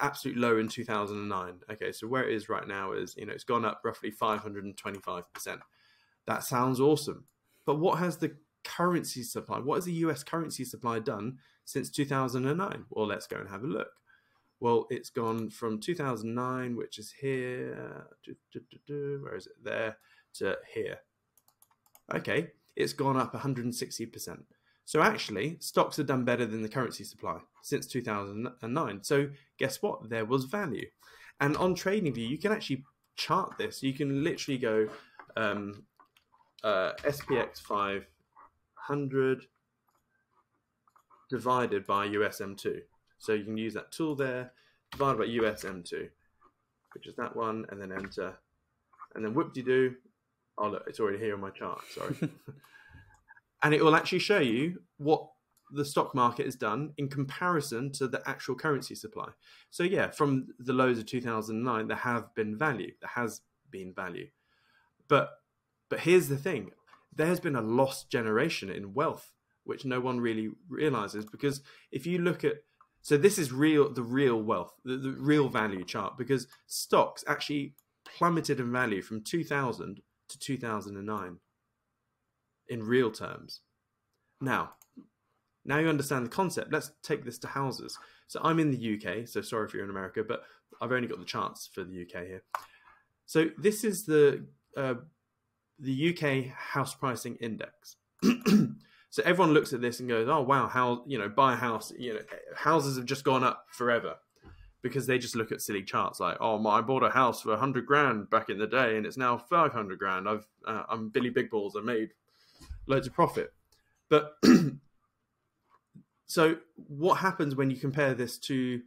absolute low in 2009? Okay, so where it is right now is, it's gone up roughly 525%. That sounds awesome. But what has the currency supply, what has the US currency supply done since 2009? Well, let's go and have a look. Well, it's gone from 2009, which is here, where is it, there, to here. Okay, it's gone up 160%. So actually, stocks have done better than the currency supply since 2009. So guess what? There was value. And on TradingView, you can actually chart this. You can literally go SPX 500 divided by USM2. So you can use that tool there, divided by USM2, which is that one, and then enter. And then whoop-de-doo. Oh, look, it's already here on my chart. Sorry. And it will actually show you what the stock market has done in comparison to the actual currency supply. So yeah, from the lows of 2009, there has been value. But here's the thing. There's been a lost generation in wealth, which no one really realizes, because if you look at, so this is the real value chart, because stocks actually plummeted in value from 2000 to 2009. In real terms. Now you understand the concept. Let's take this to houses. So I'm in the UK, so sorry if you're in America, but I've only got the charts for the UK here. So this is the UK house pricing index. So everyone looks at this and goes, oh wow, how, you know, buy a house, you know, houses have just gone up forever, because they just look at silly charts like, oh, I bought a house for 100 grand back in the day and it's now 500 grand. I'm Billy Big Balls, I made loads of profit. But so what happens when you compare this to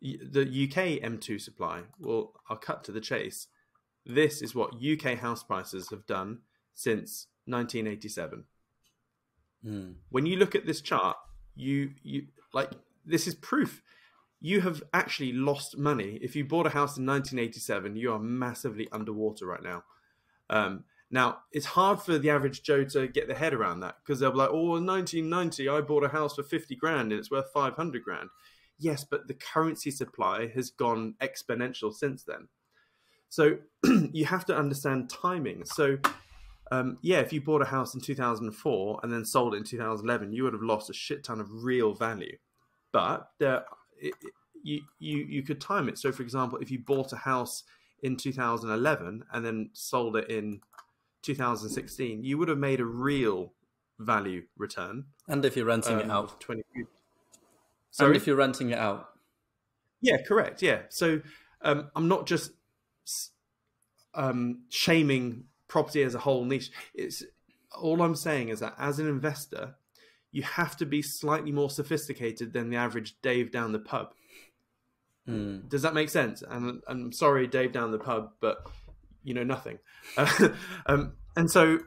the UK M2 supply? Well, I'll cut to the chase. This is what UK house prices have done since 1987. When you look at this chart, you like, this is proof. You have actually lost money. If you bought a house in 1987, you are massively underwater right now. Now, it's hard for the average Joe to get their head around that, because they'll be like, oh, in 1990, I bought a house for 50 grand and it's worth 500 grand. Yes, but the currency supply has gone exponential since then. So you have to understand timing. So, yeah, if you bought a house in 2004 and then sold it in 2011, you would have lost a shit ton of real value. But you could time it. So, for example, if you bought a house in 2011 and then sold it in 2016, you would have made a real value return. And if you're renting it out. Sorry? And if you're renting it out. Yeah, correct. Yeah. So I'm not just shaming property as a whole niche. It's all I'm saying is that as an investor, you have to be slightly more sophisticated than the average Dave down the pub. Does that make sense? And I'm sorry, Dave down the pub, but you know nothing. And so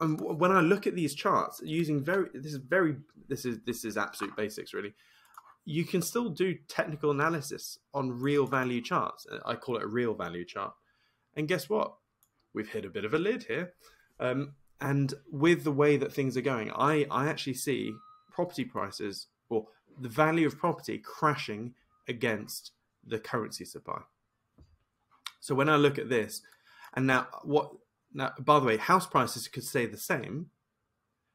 when I look at these charts using this is absolute basics really, you can still do technical analysis on real value charts. I call it a real value chart. And guess what? We've hit a bit of a lid here. And with the way that things are going, I actually see property prices, or the value of property, crashing against the currency supply. So when I look at this, and now, by the way, house prices could stay the same,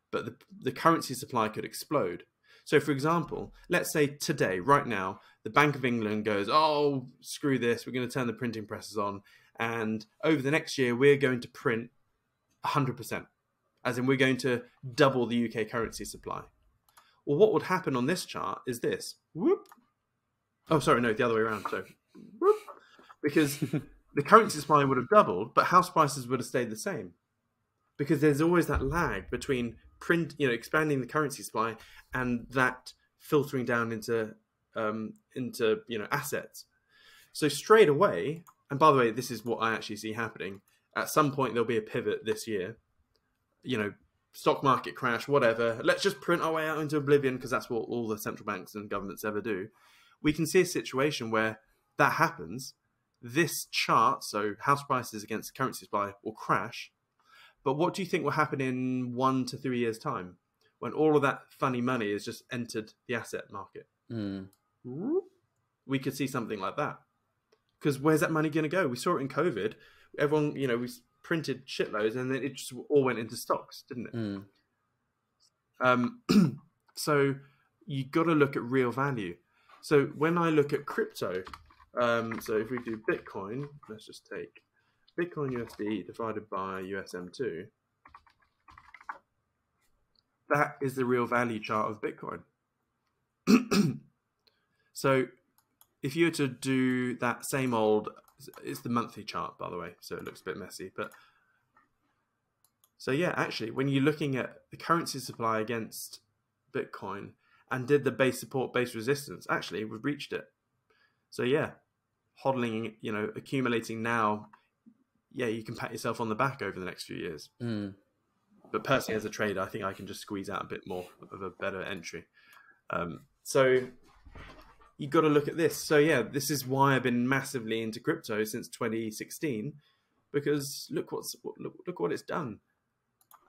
but the currency supply could explode. So for example, let's say today, right now, the Bank of England goes, oh, screw this, we're going to turn the printing presses on. And over the next year, we're going to print 100%, as in we're going to double the UK currency supply. Well, what would happen on this chart is this. Whoop. Oh, sorry, no, the other way around. So, whoop, because the currency supply would have doubled, but house prices would have stayed the same, because there's always that lag between expanding the currency supply and that filtering down into assets. So straight away, and by the way, this is what I actually see happening. At some point, there'll be a pivot this year. You know, stock market crash, whatever. Let's just print our way out into oblivion, because that's what all the central banks and governments ever do. We can see a situation where that happens. This chart, so house prices against currency supply, will crash. But what do you think will happen in 1 to 3 years' time, when all of that funny money has just entered the asset market? We could see something like that. Because where's that money going to go? We saw it in COVID. Everyone, we printed shitloads, and then it just all went into stocks, didn't it? So you got to look at real value. So when I look at crypto, so if we do Bitcoin, let's just take Bitcoin USD divided by USM2, That is the real value chart of Bitcoin. So if you were to do that same old, it's the monthly chart, by the way, so it looks a bit messy. But so yeah, actually, when you're looking at the currency supply against Bitcoin and did the base support, base resistance, actually, we've reached it. So yeah, hodling, you know, accumulating now, yeah, you can pat yourself on the back over the next few years. Mm. But personally, as a trader, I think I can just squeeze out a bit more of a better entry. So you've got to look at this. So yeah, this is why I've been massively into crypto since 2016, because look what it's done.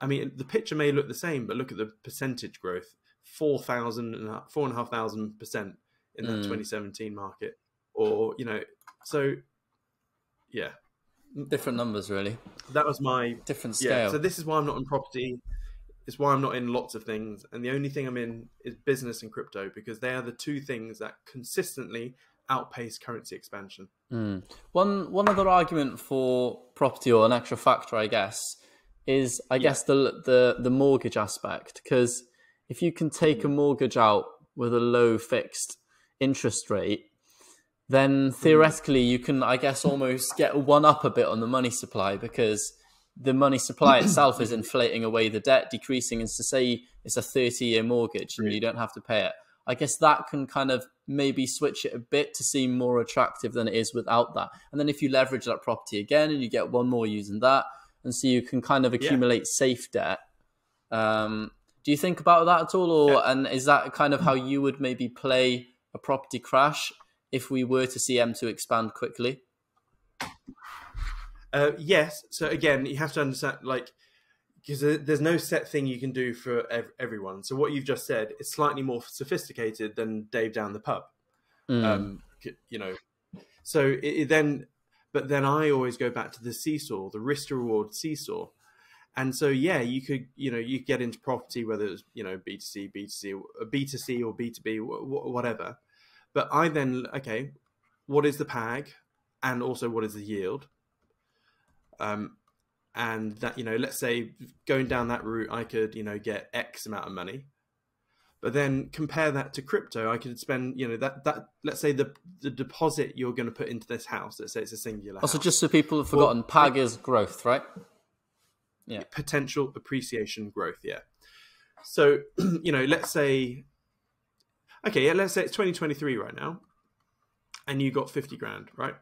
I mean, the picture may look the same, but look at the percentage growth, 4,500% in that 2017 market. Or, you know, so yeah, different numbers really. That was my different scale. Yeah, so this is why I'm not in property. It's why I'm not in lots of things, and the only thing I'm in is business and crypto, because they are the two things that consistently outpace currency expansion. Mm. One other argument for property, or an extra factor, I guess, is I guess the mortgage aspect, because if you can take a mortgage out with a low fixed interest rate, then theoretically you can, I guess, almost get one up a bit on the money supply, because the money supply itself is inflating away the debt, decreasing. And to say it's a 30-year mortgage and you don't have to pay it, I guess that can kind of maybe switch it a bit to seem more attractive than it is without that. And then if you leverage that property again and you get one more using that, and so you can kind of accumulate safe debt. Do you think about that at all? Or and is that kind of how you would maybe play a property crash if we were to see M2 expand quickly? Yes. So again, you have to understand, like, because there's no set thing you can do for everyone. So what you've just said is slightly more sophisticated than Dave down the pub. You know, so but then I always go back to the seesaw, the risk to reward seesaw. And so, yeah, you could, you know, you get into property, whether it's, you know, B2C or B2B, whatever. But I then, okay, what is the PAG, and also what is the yield? And that, you know, let's say going down that route, I could, you know, get X amount of money, but then compare that to crypto. I could spend, you know, that let's say the deposit you're going to put into this house, let's say it's a singular house. Also, just so people have forgotten, PAG is growth, right? Yeah. Potential appreciation growth. Yeah. So, you know, let's say, okay, yeah, let's say it's 2023 right now, and you got 50 grand, right?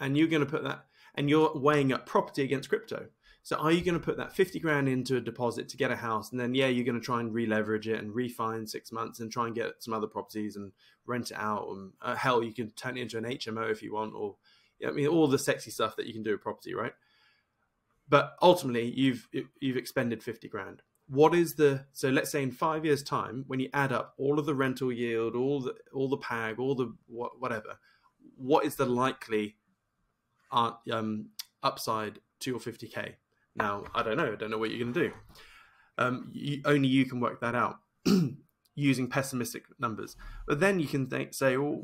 And you're going to put that, and you're weighing up property against crypto. So are you going to put that 50 grand into a deposit to get a house, and then, yeah, you're going to try and re-leverage it and refi in 6 months and try and get some other properties and rent it out, and hell, you can turn it into an HMO if you want, or, I mean, all the sexy stuff that you can do with property, right? But ultimately, you've expended 50 grand. What is the, so let's say in 5 years time, when you add up all of the rental yield, all the PAG, all the whatever, what is the likely upside to your 50K? Now, I don't know what you're going to do. Only you can work that out using pessimistic numbers. But then you can say, well,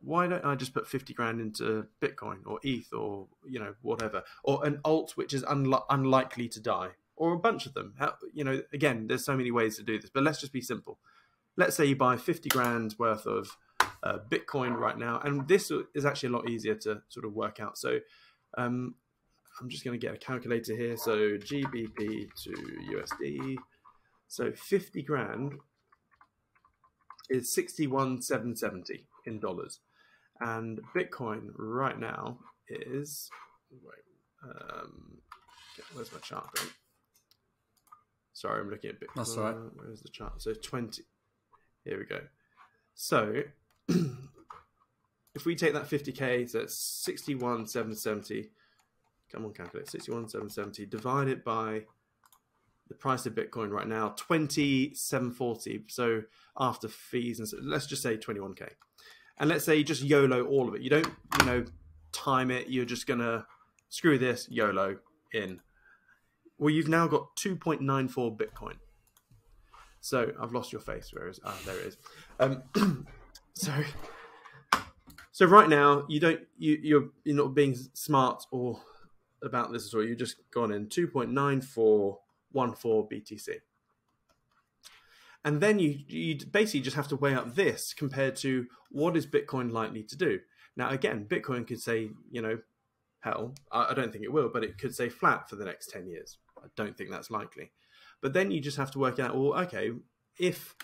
why don't I just put 50 grand into Bitcoin or ETH, or, you know, whatever, or an alt, which is unlikely to die, or a bunch of them. You know, again, there's so many ways to do this, but let's just be simple. Let's say you buy 50 grand worth of Bitcoin right now, and this is actually a lot easier to sort of work out. So I'm just going to get a calculator here. So GBP to USD. So 50 grand is 61,770 in dollars. And Bitcoin right now is, where's my chart? Sorry, I'm looking at Bitcoin. That's all right. Where's the chart? So 20. Here we go. So if we take that 50K, so it's 61,770. Come on, calculate. 61,770 divided by the price of Bitcoin right now, 2740. So after fees, and so, let's just say 21K. And let's say you just YOLO all of it. You don't, you know, time it. You're just going to screw this, YOLO in. Well, you've now got 2.94 Bitcoin. So I've lost your face. Where is? Ah, there it is. So right now you're not being smart or about this at all. You've just gone in 2.9414 BTC. And then you basically just have to weigh up this compared to what is Bitcoin likely to do. Now, again, Bitcoin could say, you know, hell, I don't think it will, but it could say flat for the next 10 years. I don't think that's likely. But then you just have to work out, well, okay, if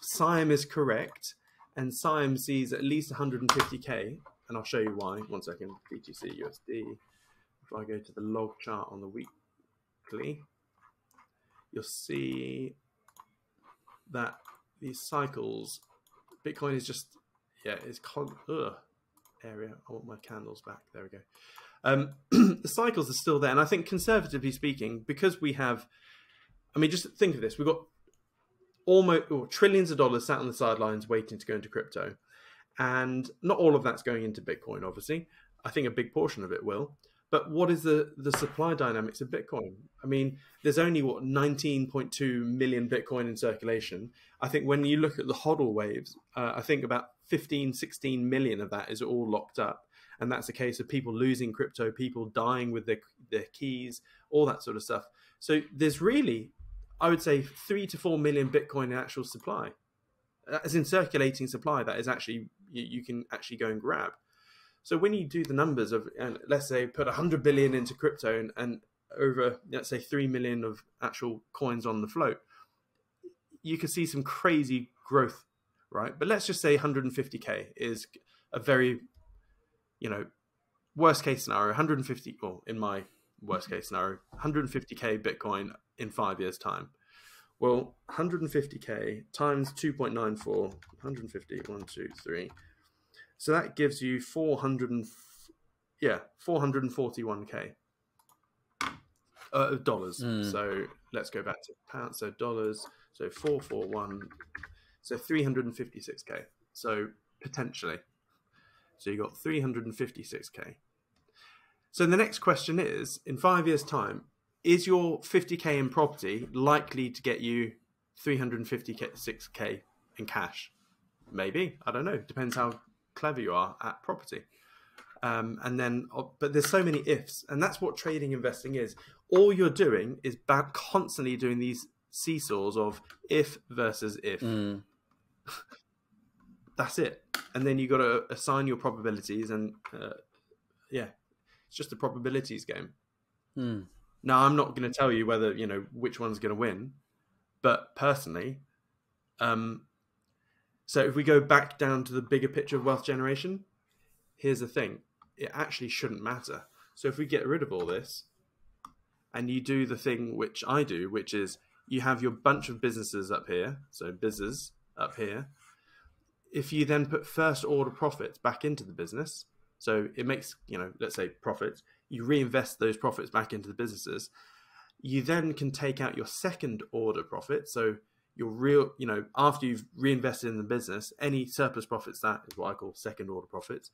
Siam is correct and Siam sees at least 150K, and I'll show you why, one second, BTC, USD. If I go to the log chart on the weekly, you'll see that these cycles, Bitcoin is just, yeah, it's area. I want my candles back. There we go. The cycles are still there. And I think conservatively speaking, because we have, I mean, just think of this. We've got almost trillions of dollars sat on the sidelines waiting to go into crypto. And not all of that's going into Bitcoin, obviously. I think a big portion of it will. But what is the supply dynamics of Bitcoin? I mean, there's only, what, 19.2 million Bitcoin in circulation. I think when you look at the hodl waves, I think about 15, 16 million of that is all locked up. And that's a case of people losing crypto, people dying with their keys, all that sort of stuff. So there's really, I would say, 3 to 4 million Bitcoin in actual supply. As in circulating supply, that is actually, you can actually go and grab. So when you do the numbers of, and let's say, put 100 billion into crypto and over, let's say, 3 million of actual coins on the float, you can see some crazy growth, right? But let's just say 150K is a very, you know, worst case scenario, 150, well, in my worst case scenario, 150K Bitcoin in 5 years' time. Well, 150K times 2.94, 150, 1, 2, 3. So that gives you 441K dollars. So let's go back to pounds. So dollars. So 441. So 356K. So potentially. So you got 356K. So the next question is: in 5 years' time, is your 50K in property likely to get you 356K in cash? Maybe. I don't know. Depends how clever you are at property. And then, but there's so many ifs, and that's what trading investing is. All you're doing is constantly doing these seesaws of if versus if. That's it. And then you got to assign your probabilities, and yeah, it's just a probabilities game. Now, I'm not going to tell you whether, you know, which one's going to win, but personally, so if we go back down to the bigger picture of wealth generation, here's the thing. It actually shouldn't matter. So if we get rid of all this and you do the thing which I do, which is you have your bunch of businesses up here, so businesses up here. If you then put first order profits back into the business, so it makes, you know, let's say profits, you reinvest those profits back into the businesses. You then can take out your second order profit. So your real, you know, after you've reinvested in the business, any surplus profits, that is what I call second order profits,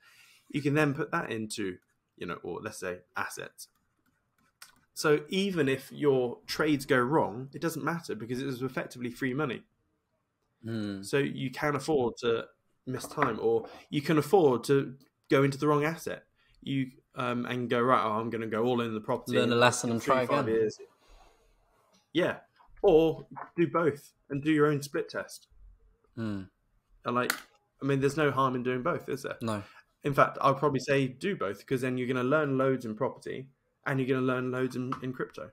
you can then put that into, you know, or let's say assets. So even if your trades go wrong, it doesn't matter because it is effectively free money. So you can afford to miss time, or you can afford to go into the wrong asset. You and go, right, oh, I'm going to go all in the property. Learn a lesson and try again. Yeah. Or do both and do your own split test. And like, I mean, there's no harm in doing both, is there? No. In fact, I'll probably say do both, because then you're going to learn loads in property and you're going to learn loads in crypto.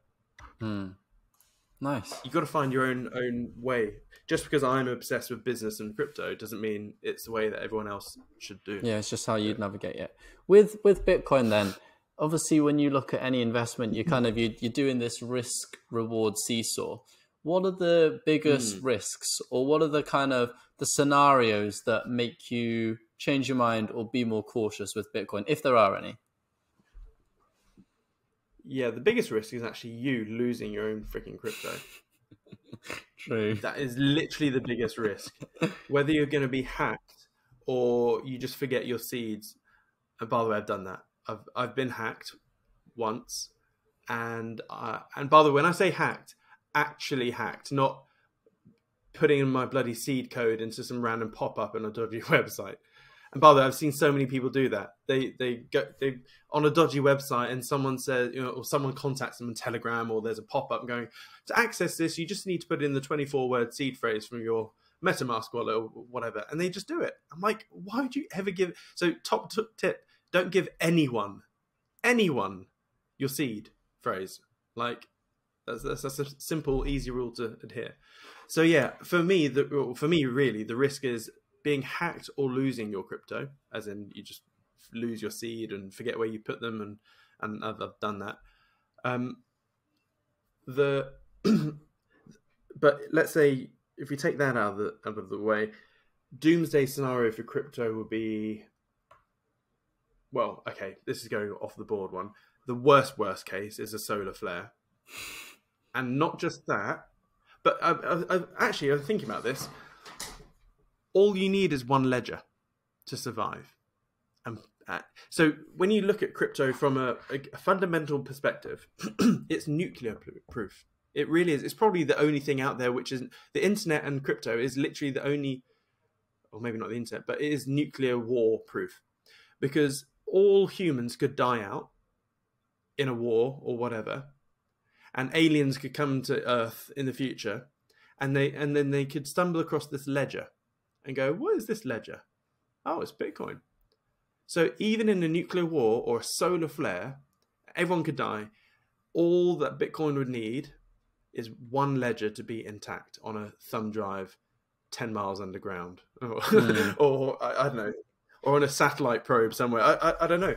Nice. You've got to find your own way. Just because I'm obsessed with business and crypto doesn't mean it's the way that everyone else should do. Yeah, it's just how you'd navigate it. With Bitcoin then, obviously, when you look at any investment, you're kind of you're doing this risk-reward seesaw. What are the biggest risks, or what are the kind of the scenarios that make you change your mind or be more cautious with Bitcoin, if there are any? Yeah, the biggest risk is actually you losing your own freaking crypto. True. That is literally the biggest risk. Whether you're going to be hacked or you just forget your seeds. And by the way, I've done that. I've been hacked once, and by the way, when I say hacked, actually hacked, not putting in my bloody seed code into some random pop-up on a dodgy website. And by the way, I've seen so many people do that. They go on a dodgy website, and someone says, you know, or someone contacts them on Telegram, or there's a pop up going, to access this, you just need to put in the 24-word seed phrase from your MetaMask wallet or whatever, and they just do it. I'm like, why would you ever give? So top tip: don't give anyone your seed phrase. Like that's a simple, easy rule to adhere. So yeah, for me really, the risk is being hacked or losing your crypto, as in you just lose your seed and forget where you put them, and I've done that. But let's say, if we take that out of the way, doomsday scenario for crypto would be, well, okay, this is going off the board one. The worst case is a solar flare. And not just that, but actually, I'm thinking about this. All you need is one ledger to survive. And so when you look at crypto from a fundamental perspective, it's nuclear proof. It really is. It's probably the only thing out there which isn't. The internet and crypto is literally the only, or maybe not the internet, but it is nuclear war proof, because all humans could die out in a war or whatever, and aliens could come to Earth in the future, and then they could stumble across this ledger and go, what is this ledger? Oh, it's Bitcoin. So even in a nuclear war or a solar flare, everyone could die. All that Bitcoin would need is one ledger to be intact on a thumb drive 10 miles underground, or, or I don't know, or on a satellite probe somewhere. I don't know.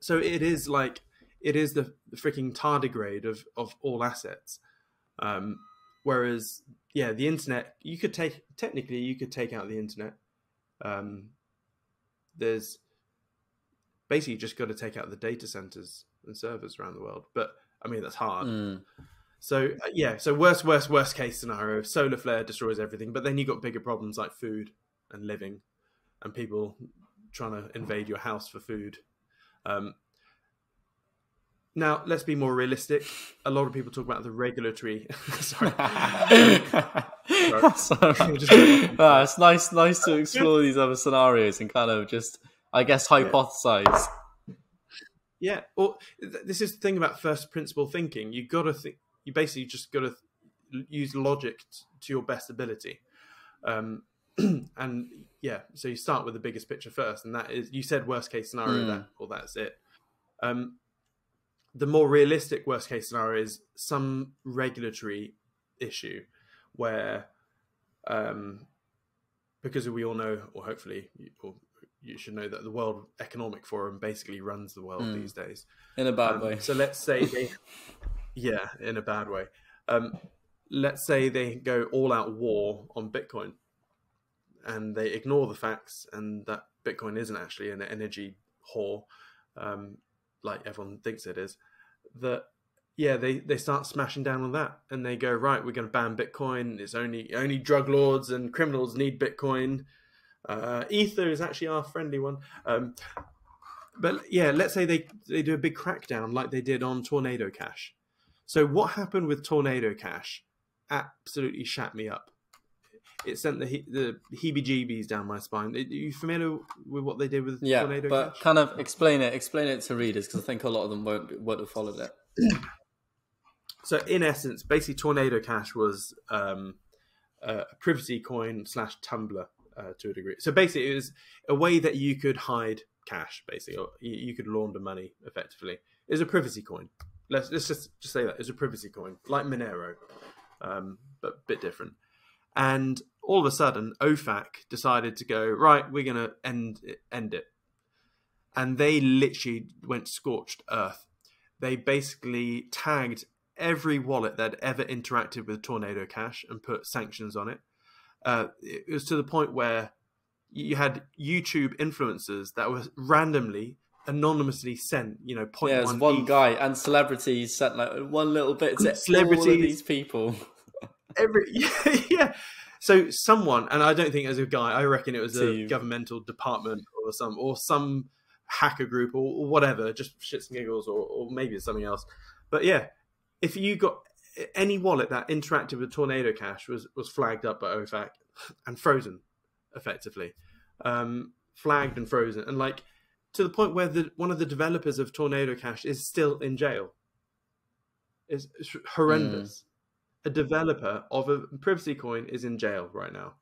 So it is like, it is the freaking tardigrade of all assets. Whereas, yeah, the internet, you could technically take out the internet. There's basically, you just got to take out the data centers and servers around the world. But I mean, that's hard. So yeah, so worst case scenario, solar flare destroys everything, but then you've got bigger problems like food and living and people trying to invade your house for food. Now, let's be more realistic. A lot of people talk about the regulatory... Sorry. No, it's nice to explore these other scenarios and kind of just, I guess, hypothesize. Yeah, or this is the thing about first principle thinking. You've got to think... You basically just got to use logic to your best ability. And yeah, so you start with the biggest picture first, and that is, you said worst case scenario, that's it. The more realistic worst case scenario is some regulatory issue where, because we all know, or hopefully you should know, that the World Economic Forum basically runs the world these days. In a bad way. So let's say they... Yeah, in a bad way. Let's say they go all-out war on Bitcoin, and they ignore the facts, and that Bitcoin isn't actually an energy whore, like everyone thinks it is. That, yeah, they start smashing down on that, and they go, right, we're going to ban Bitcoin. It's only drug lords and criminals need Bitcoin. Ether is actually our friendly one. But yeah, let's say they do a big crackdown like they did on Tornado Cash. So what happened with Tornado Cash absolutely shat me up. It sent the heebie-jeebies down my spine. Are you familiar with what they did with Tornado Cash? Yeah, but kind of explain it to readers, because I think a lot of them won't have followed it. So in essence, basically Tornado Cash was a privacy coin / Tumblr to a degree. So basically it was a way that you could hide cash, basically, or you could launder money effectively. It was a privacy coin. Let's just say that it's a privacy coin, like Monero, but a bit different. And all of a sudden, OFAC decided to go, right, we're going to end it. And they literally went scorched earth. They basically tagged every wallet that had ever interacted with Tornado Cash and put sanctions on it. It was to the point where you had YouTube influencers that were randomly... anonymously sent, you know, one guy, and celebrities sent like one little bit to all of these people. So someone, and I don't think it was a guy, I reckon it was a governmental department or some hacker group or whatever, just shits and giggles, or maybe it's something else. But yeah, if you got any wallet that interacted with Tornado Cash was flagged up by OFAC and frozen effectively. flagged and frozen, and like to the point where one of the developers of Tornado Cash is still in jail. It's horrendous. A developer of a privacy coin is in jail right now,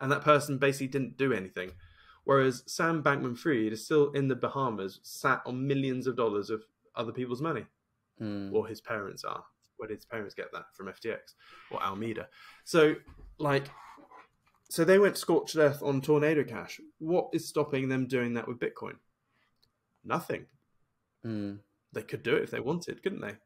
and that person basically didn't do anything. Whereas Sam Bankman-Fried is still in the Bahamas, sat on millions of dollars of other people's money, or his parents are. Where did his parents get that from? FTX or Alameda? So, so they went scorched earth on Tornado Cash. What is stopping them doing that with Bitcoin? Nothing. They could do it if they wanted, couldn't they?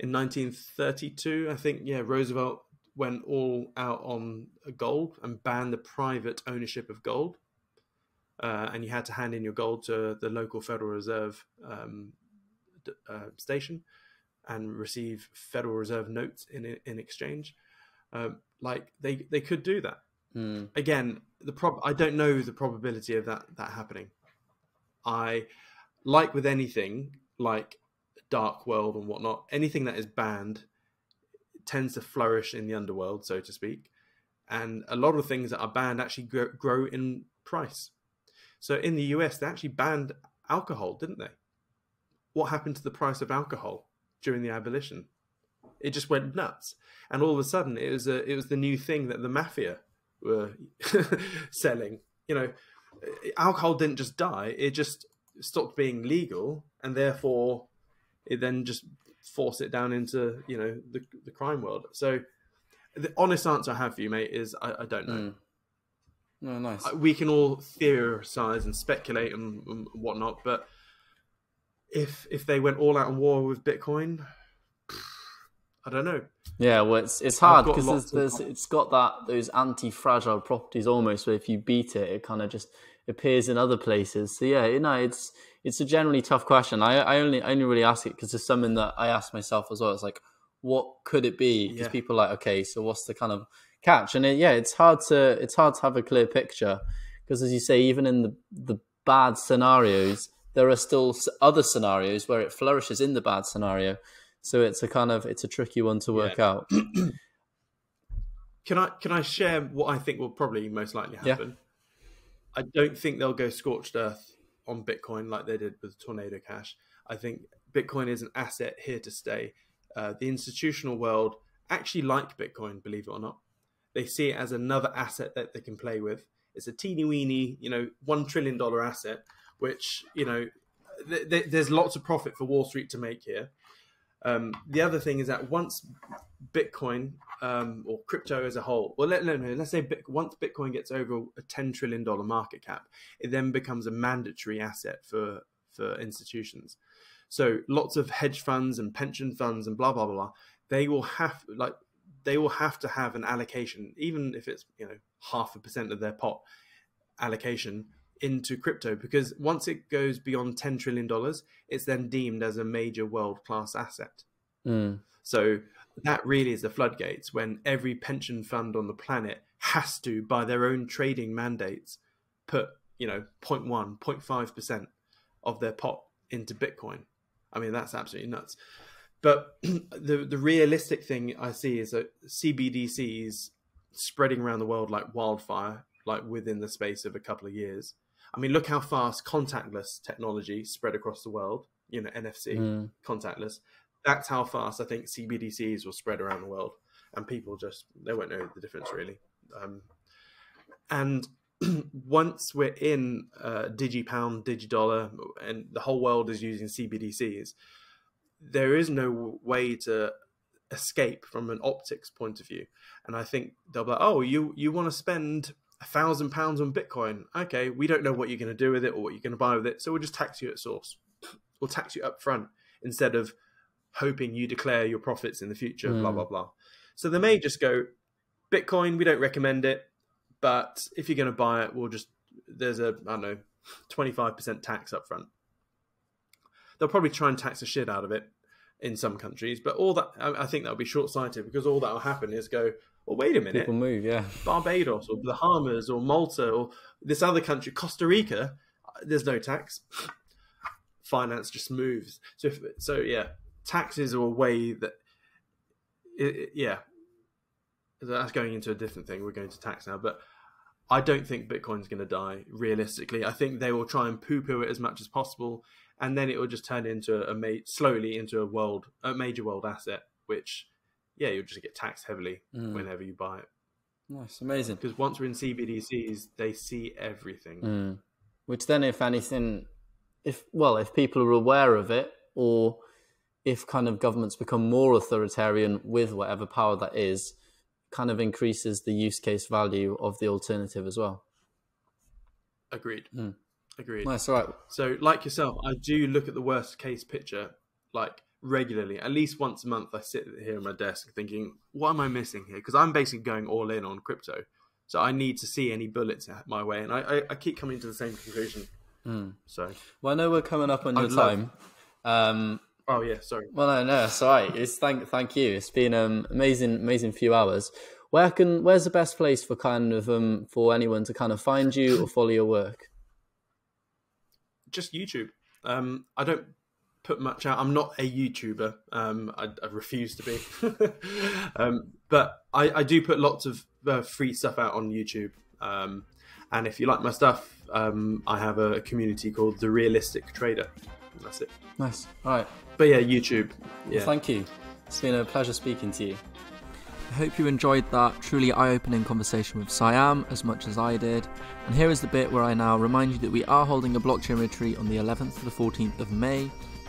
In 1932, I think, yeah, Roosevelt went all out on gold and banned the private ownership of gold. And you had to hand in your gold to the local Federal Reserve station and receive Federal Reserve notes in exchange. They could do that. Again, I don't know the probability of that happening. Like with anything, like dark world and whatnot, anything that is banned tends to flourish in the underworld, so to speak. And a lot of things that are banned actually grow in price. So in the US, they actually banned alcohol, didn't they? What happened to the price of alcohol during the abolition? It just went nuts. And all of a sudden, it was the new thing that the mafia were selling. You know, alcohol didn't just die. It just stopped being legal, and therefore it then just forced it down into, you know, the crime world. So the honest answer I have for you, mate, is I don't know. No, nice. We can all theorize and speculate and whatnot, but if they went all out on war with Bitcoin, I don't know. Yeah, well, it's hard because it's got those anti-fragile properties almost, where if you beat it, it kind of just appears in other places. So yeah, you know, it's a generally tough question. I only really ask it because it's something that I ask myself as well. It's like, what could it be? Because people are like, okay, so what's the kind of catch? And it's hard to have a clear picture because, as you say, even in the bad scenarios, there are still other scenarios where it flourishes in the bad scenario. So it's a tricky one to work out. Can I share what I think will probably most likely happen? I don't think they'll go scorched earth on Bitcoin like they did with Tornado Cash. I think Bitcoin is an asset here to stay. The institutional world actually like Bitcoin, believe it or not. They see it as another asset that they can play with. It's a teeny weeny, you know, $1 trillion asset, which, you know, there's lots of profit for Wall Street to make here. The other thing is that once Bitcoin or crypto as a whole, well, let's say once Bitcoin gets over a $10 trillion market cap, it then becomes a mandatory asset for institutions. So lots of hedge funds and pension funds and blah, blah, blah, blah, they will have to have an allocation, even if it's, you know, 0.5% of their pot allocation into crypto, because once it goes beyond $10 trillion, it's then deemed as a major world-class asset. So that really is the floodgates, when every pension fund on the planet has to, by their own trading mandates, put, you know, 0.1, 0.5% of their pot into Bitcoin. I mean, that's absolutely nuts. But the realistic thing I see is that CBDCs spreading around the world like wildfire, like within the space of a couple of years. I mean, look how fast contactless technology spread across the world, you know, NFC, contactless. That's how fast I think CBDCs will spread around the world, and people just, they won't know the difference really. And once we're in digipound, digidollar, and the whole world is using CBDCs, there is no way to escape from an optics point of view. And I think they'll be like, oh, you want to spend £1,000 on Bitcoin. Okay, we don't know what you're going to do with it or what you're going to buy with it, so we'll just tax you at source. We'll tax you up front instead of hoping you declare your profits in the future, blah, blah, blah. So they may just go, Bitcoin, we don't recommend it, but if you're going to buy it, we'll just, there's a, I don't know, 25% tax up front. They'll probably try and tax the shit out of it in some countries, but all that, I think that'll be short-sighted, because all that'll happen is go, well, wait a minute. People move, yeah. Barbados or Bahamas or Malta or this other country, Costa Rica, there's no tax. Finance just moves. So yeah, taxes are a way that, that's going into a different thing. We're going to tax now, but I don't think Bitcoin's going to die, realistically. I think they will try and poo-poo it as much as possible, and then it will just turn into slowly into a major world asset, which, yeah, you'll just get taxed heavily whenever you buy it. Nice, amazing. Because once we're in CBDCs, they see everything. Which then, if anything, if people are aware of it, or if kind of governments become more authoritarian with whatever power that is, kind of increases the use case value of the alternative as well. Agreed. Agreed. Nice. All right. So like yourself, I do look at the worst case picture, like regularly, at least once a month. I sit here at my desk thinking, what am I missing here? Because I'm basically going all in on crypto. So I need to see any bullets my way. And I keep coming to the same conclusion. So, well, I know we're coming up on your time. Oh yeah, sorry. Well, no, it's all right. It's thank you. It's been amazing few hours. Where's the best place for for anyone to kind of find you or follow your work? Just YouTube. I don't put much out. I'm not a YouTuber. I refuse to be. But I do put lots of free stuff out on YouTube. And if you like my stuff, I have a community called The Realistic Trader. That's it. Nice. All right. But yeah, YouTube. Yeah. Well, thank you. It's been a pleasure speaking to you. I hope you enjoyed that truly eye-opening conversation with Siam as much as I did. And here is the bit where I now remind you that we are holding a blockchain retreat on the 11th to the 14th of May,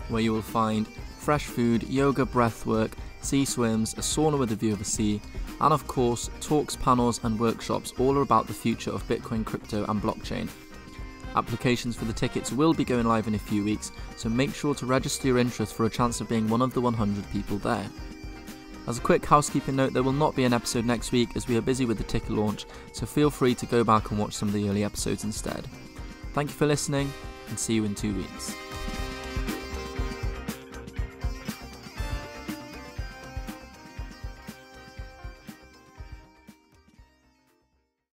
where you will find fresh food, yoga, breathwork, sea swims, a sauna with a view of the sea, and of course, talks, panels, and workshops all about the future of Bitcoin, crypto, and blockchain. Applications for the tickets will be going live in a few weeks, so make sure to register your interest for a chance of being one of the 100 people there. As a quick housekeeping note, there will not be an episode next week as we are busy with the ticket launch, so feel free to go back and watch some of the early episodes instead. Thank you for listening, and see you in 2 weeks.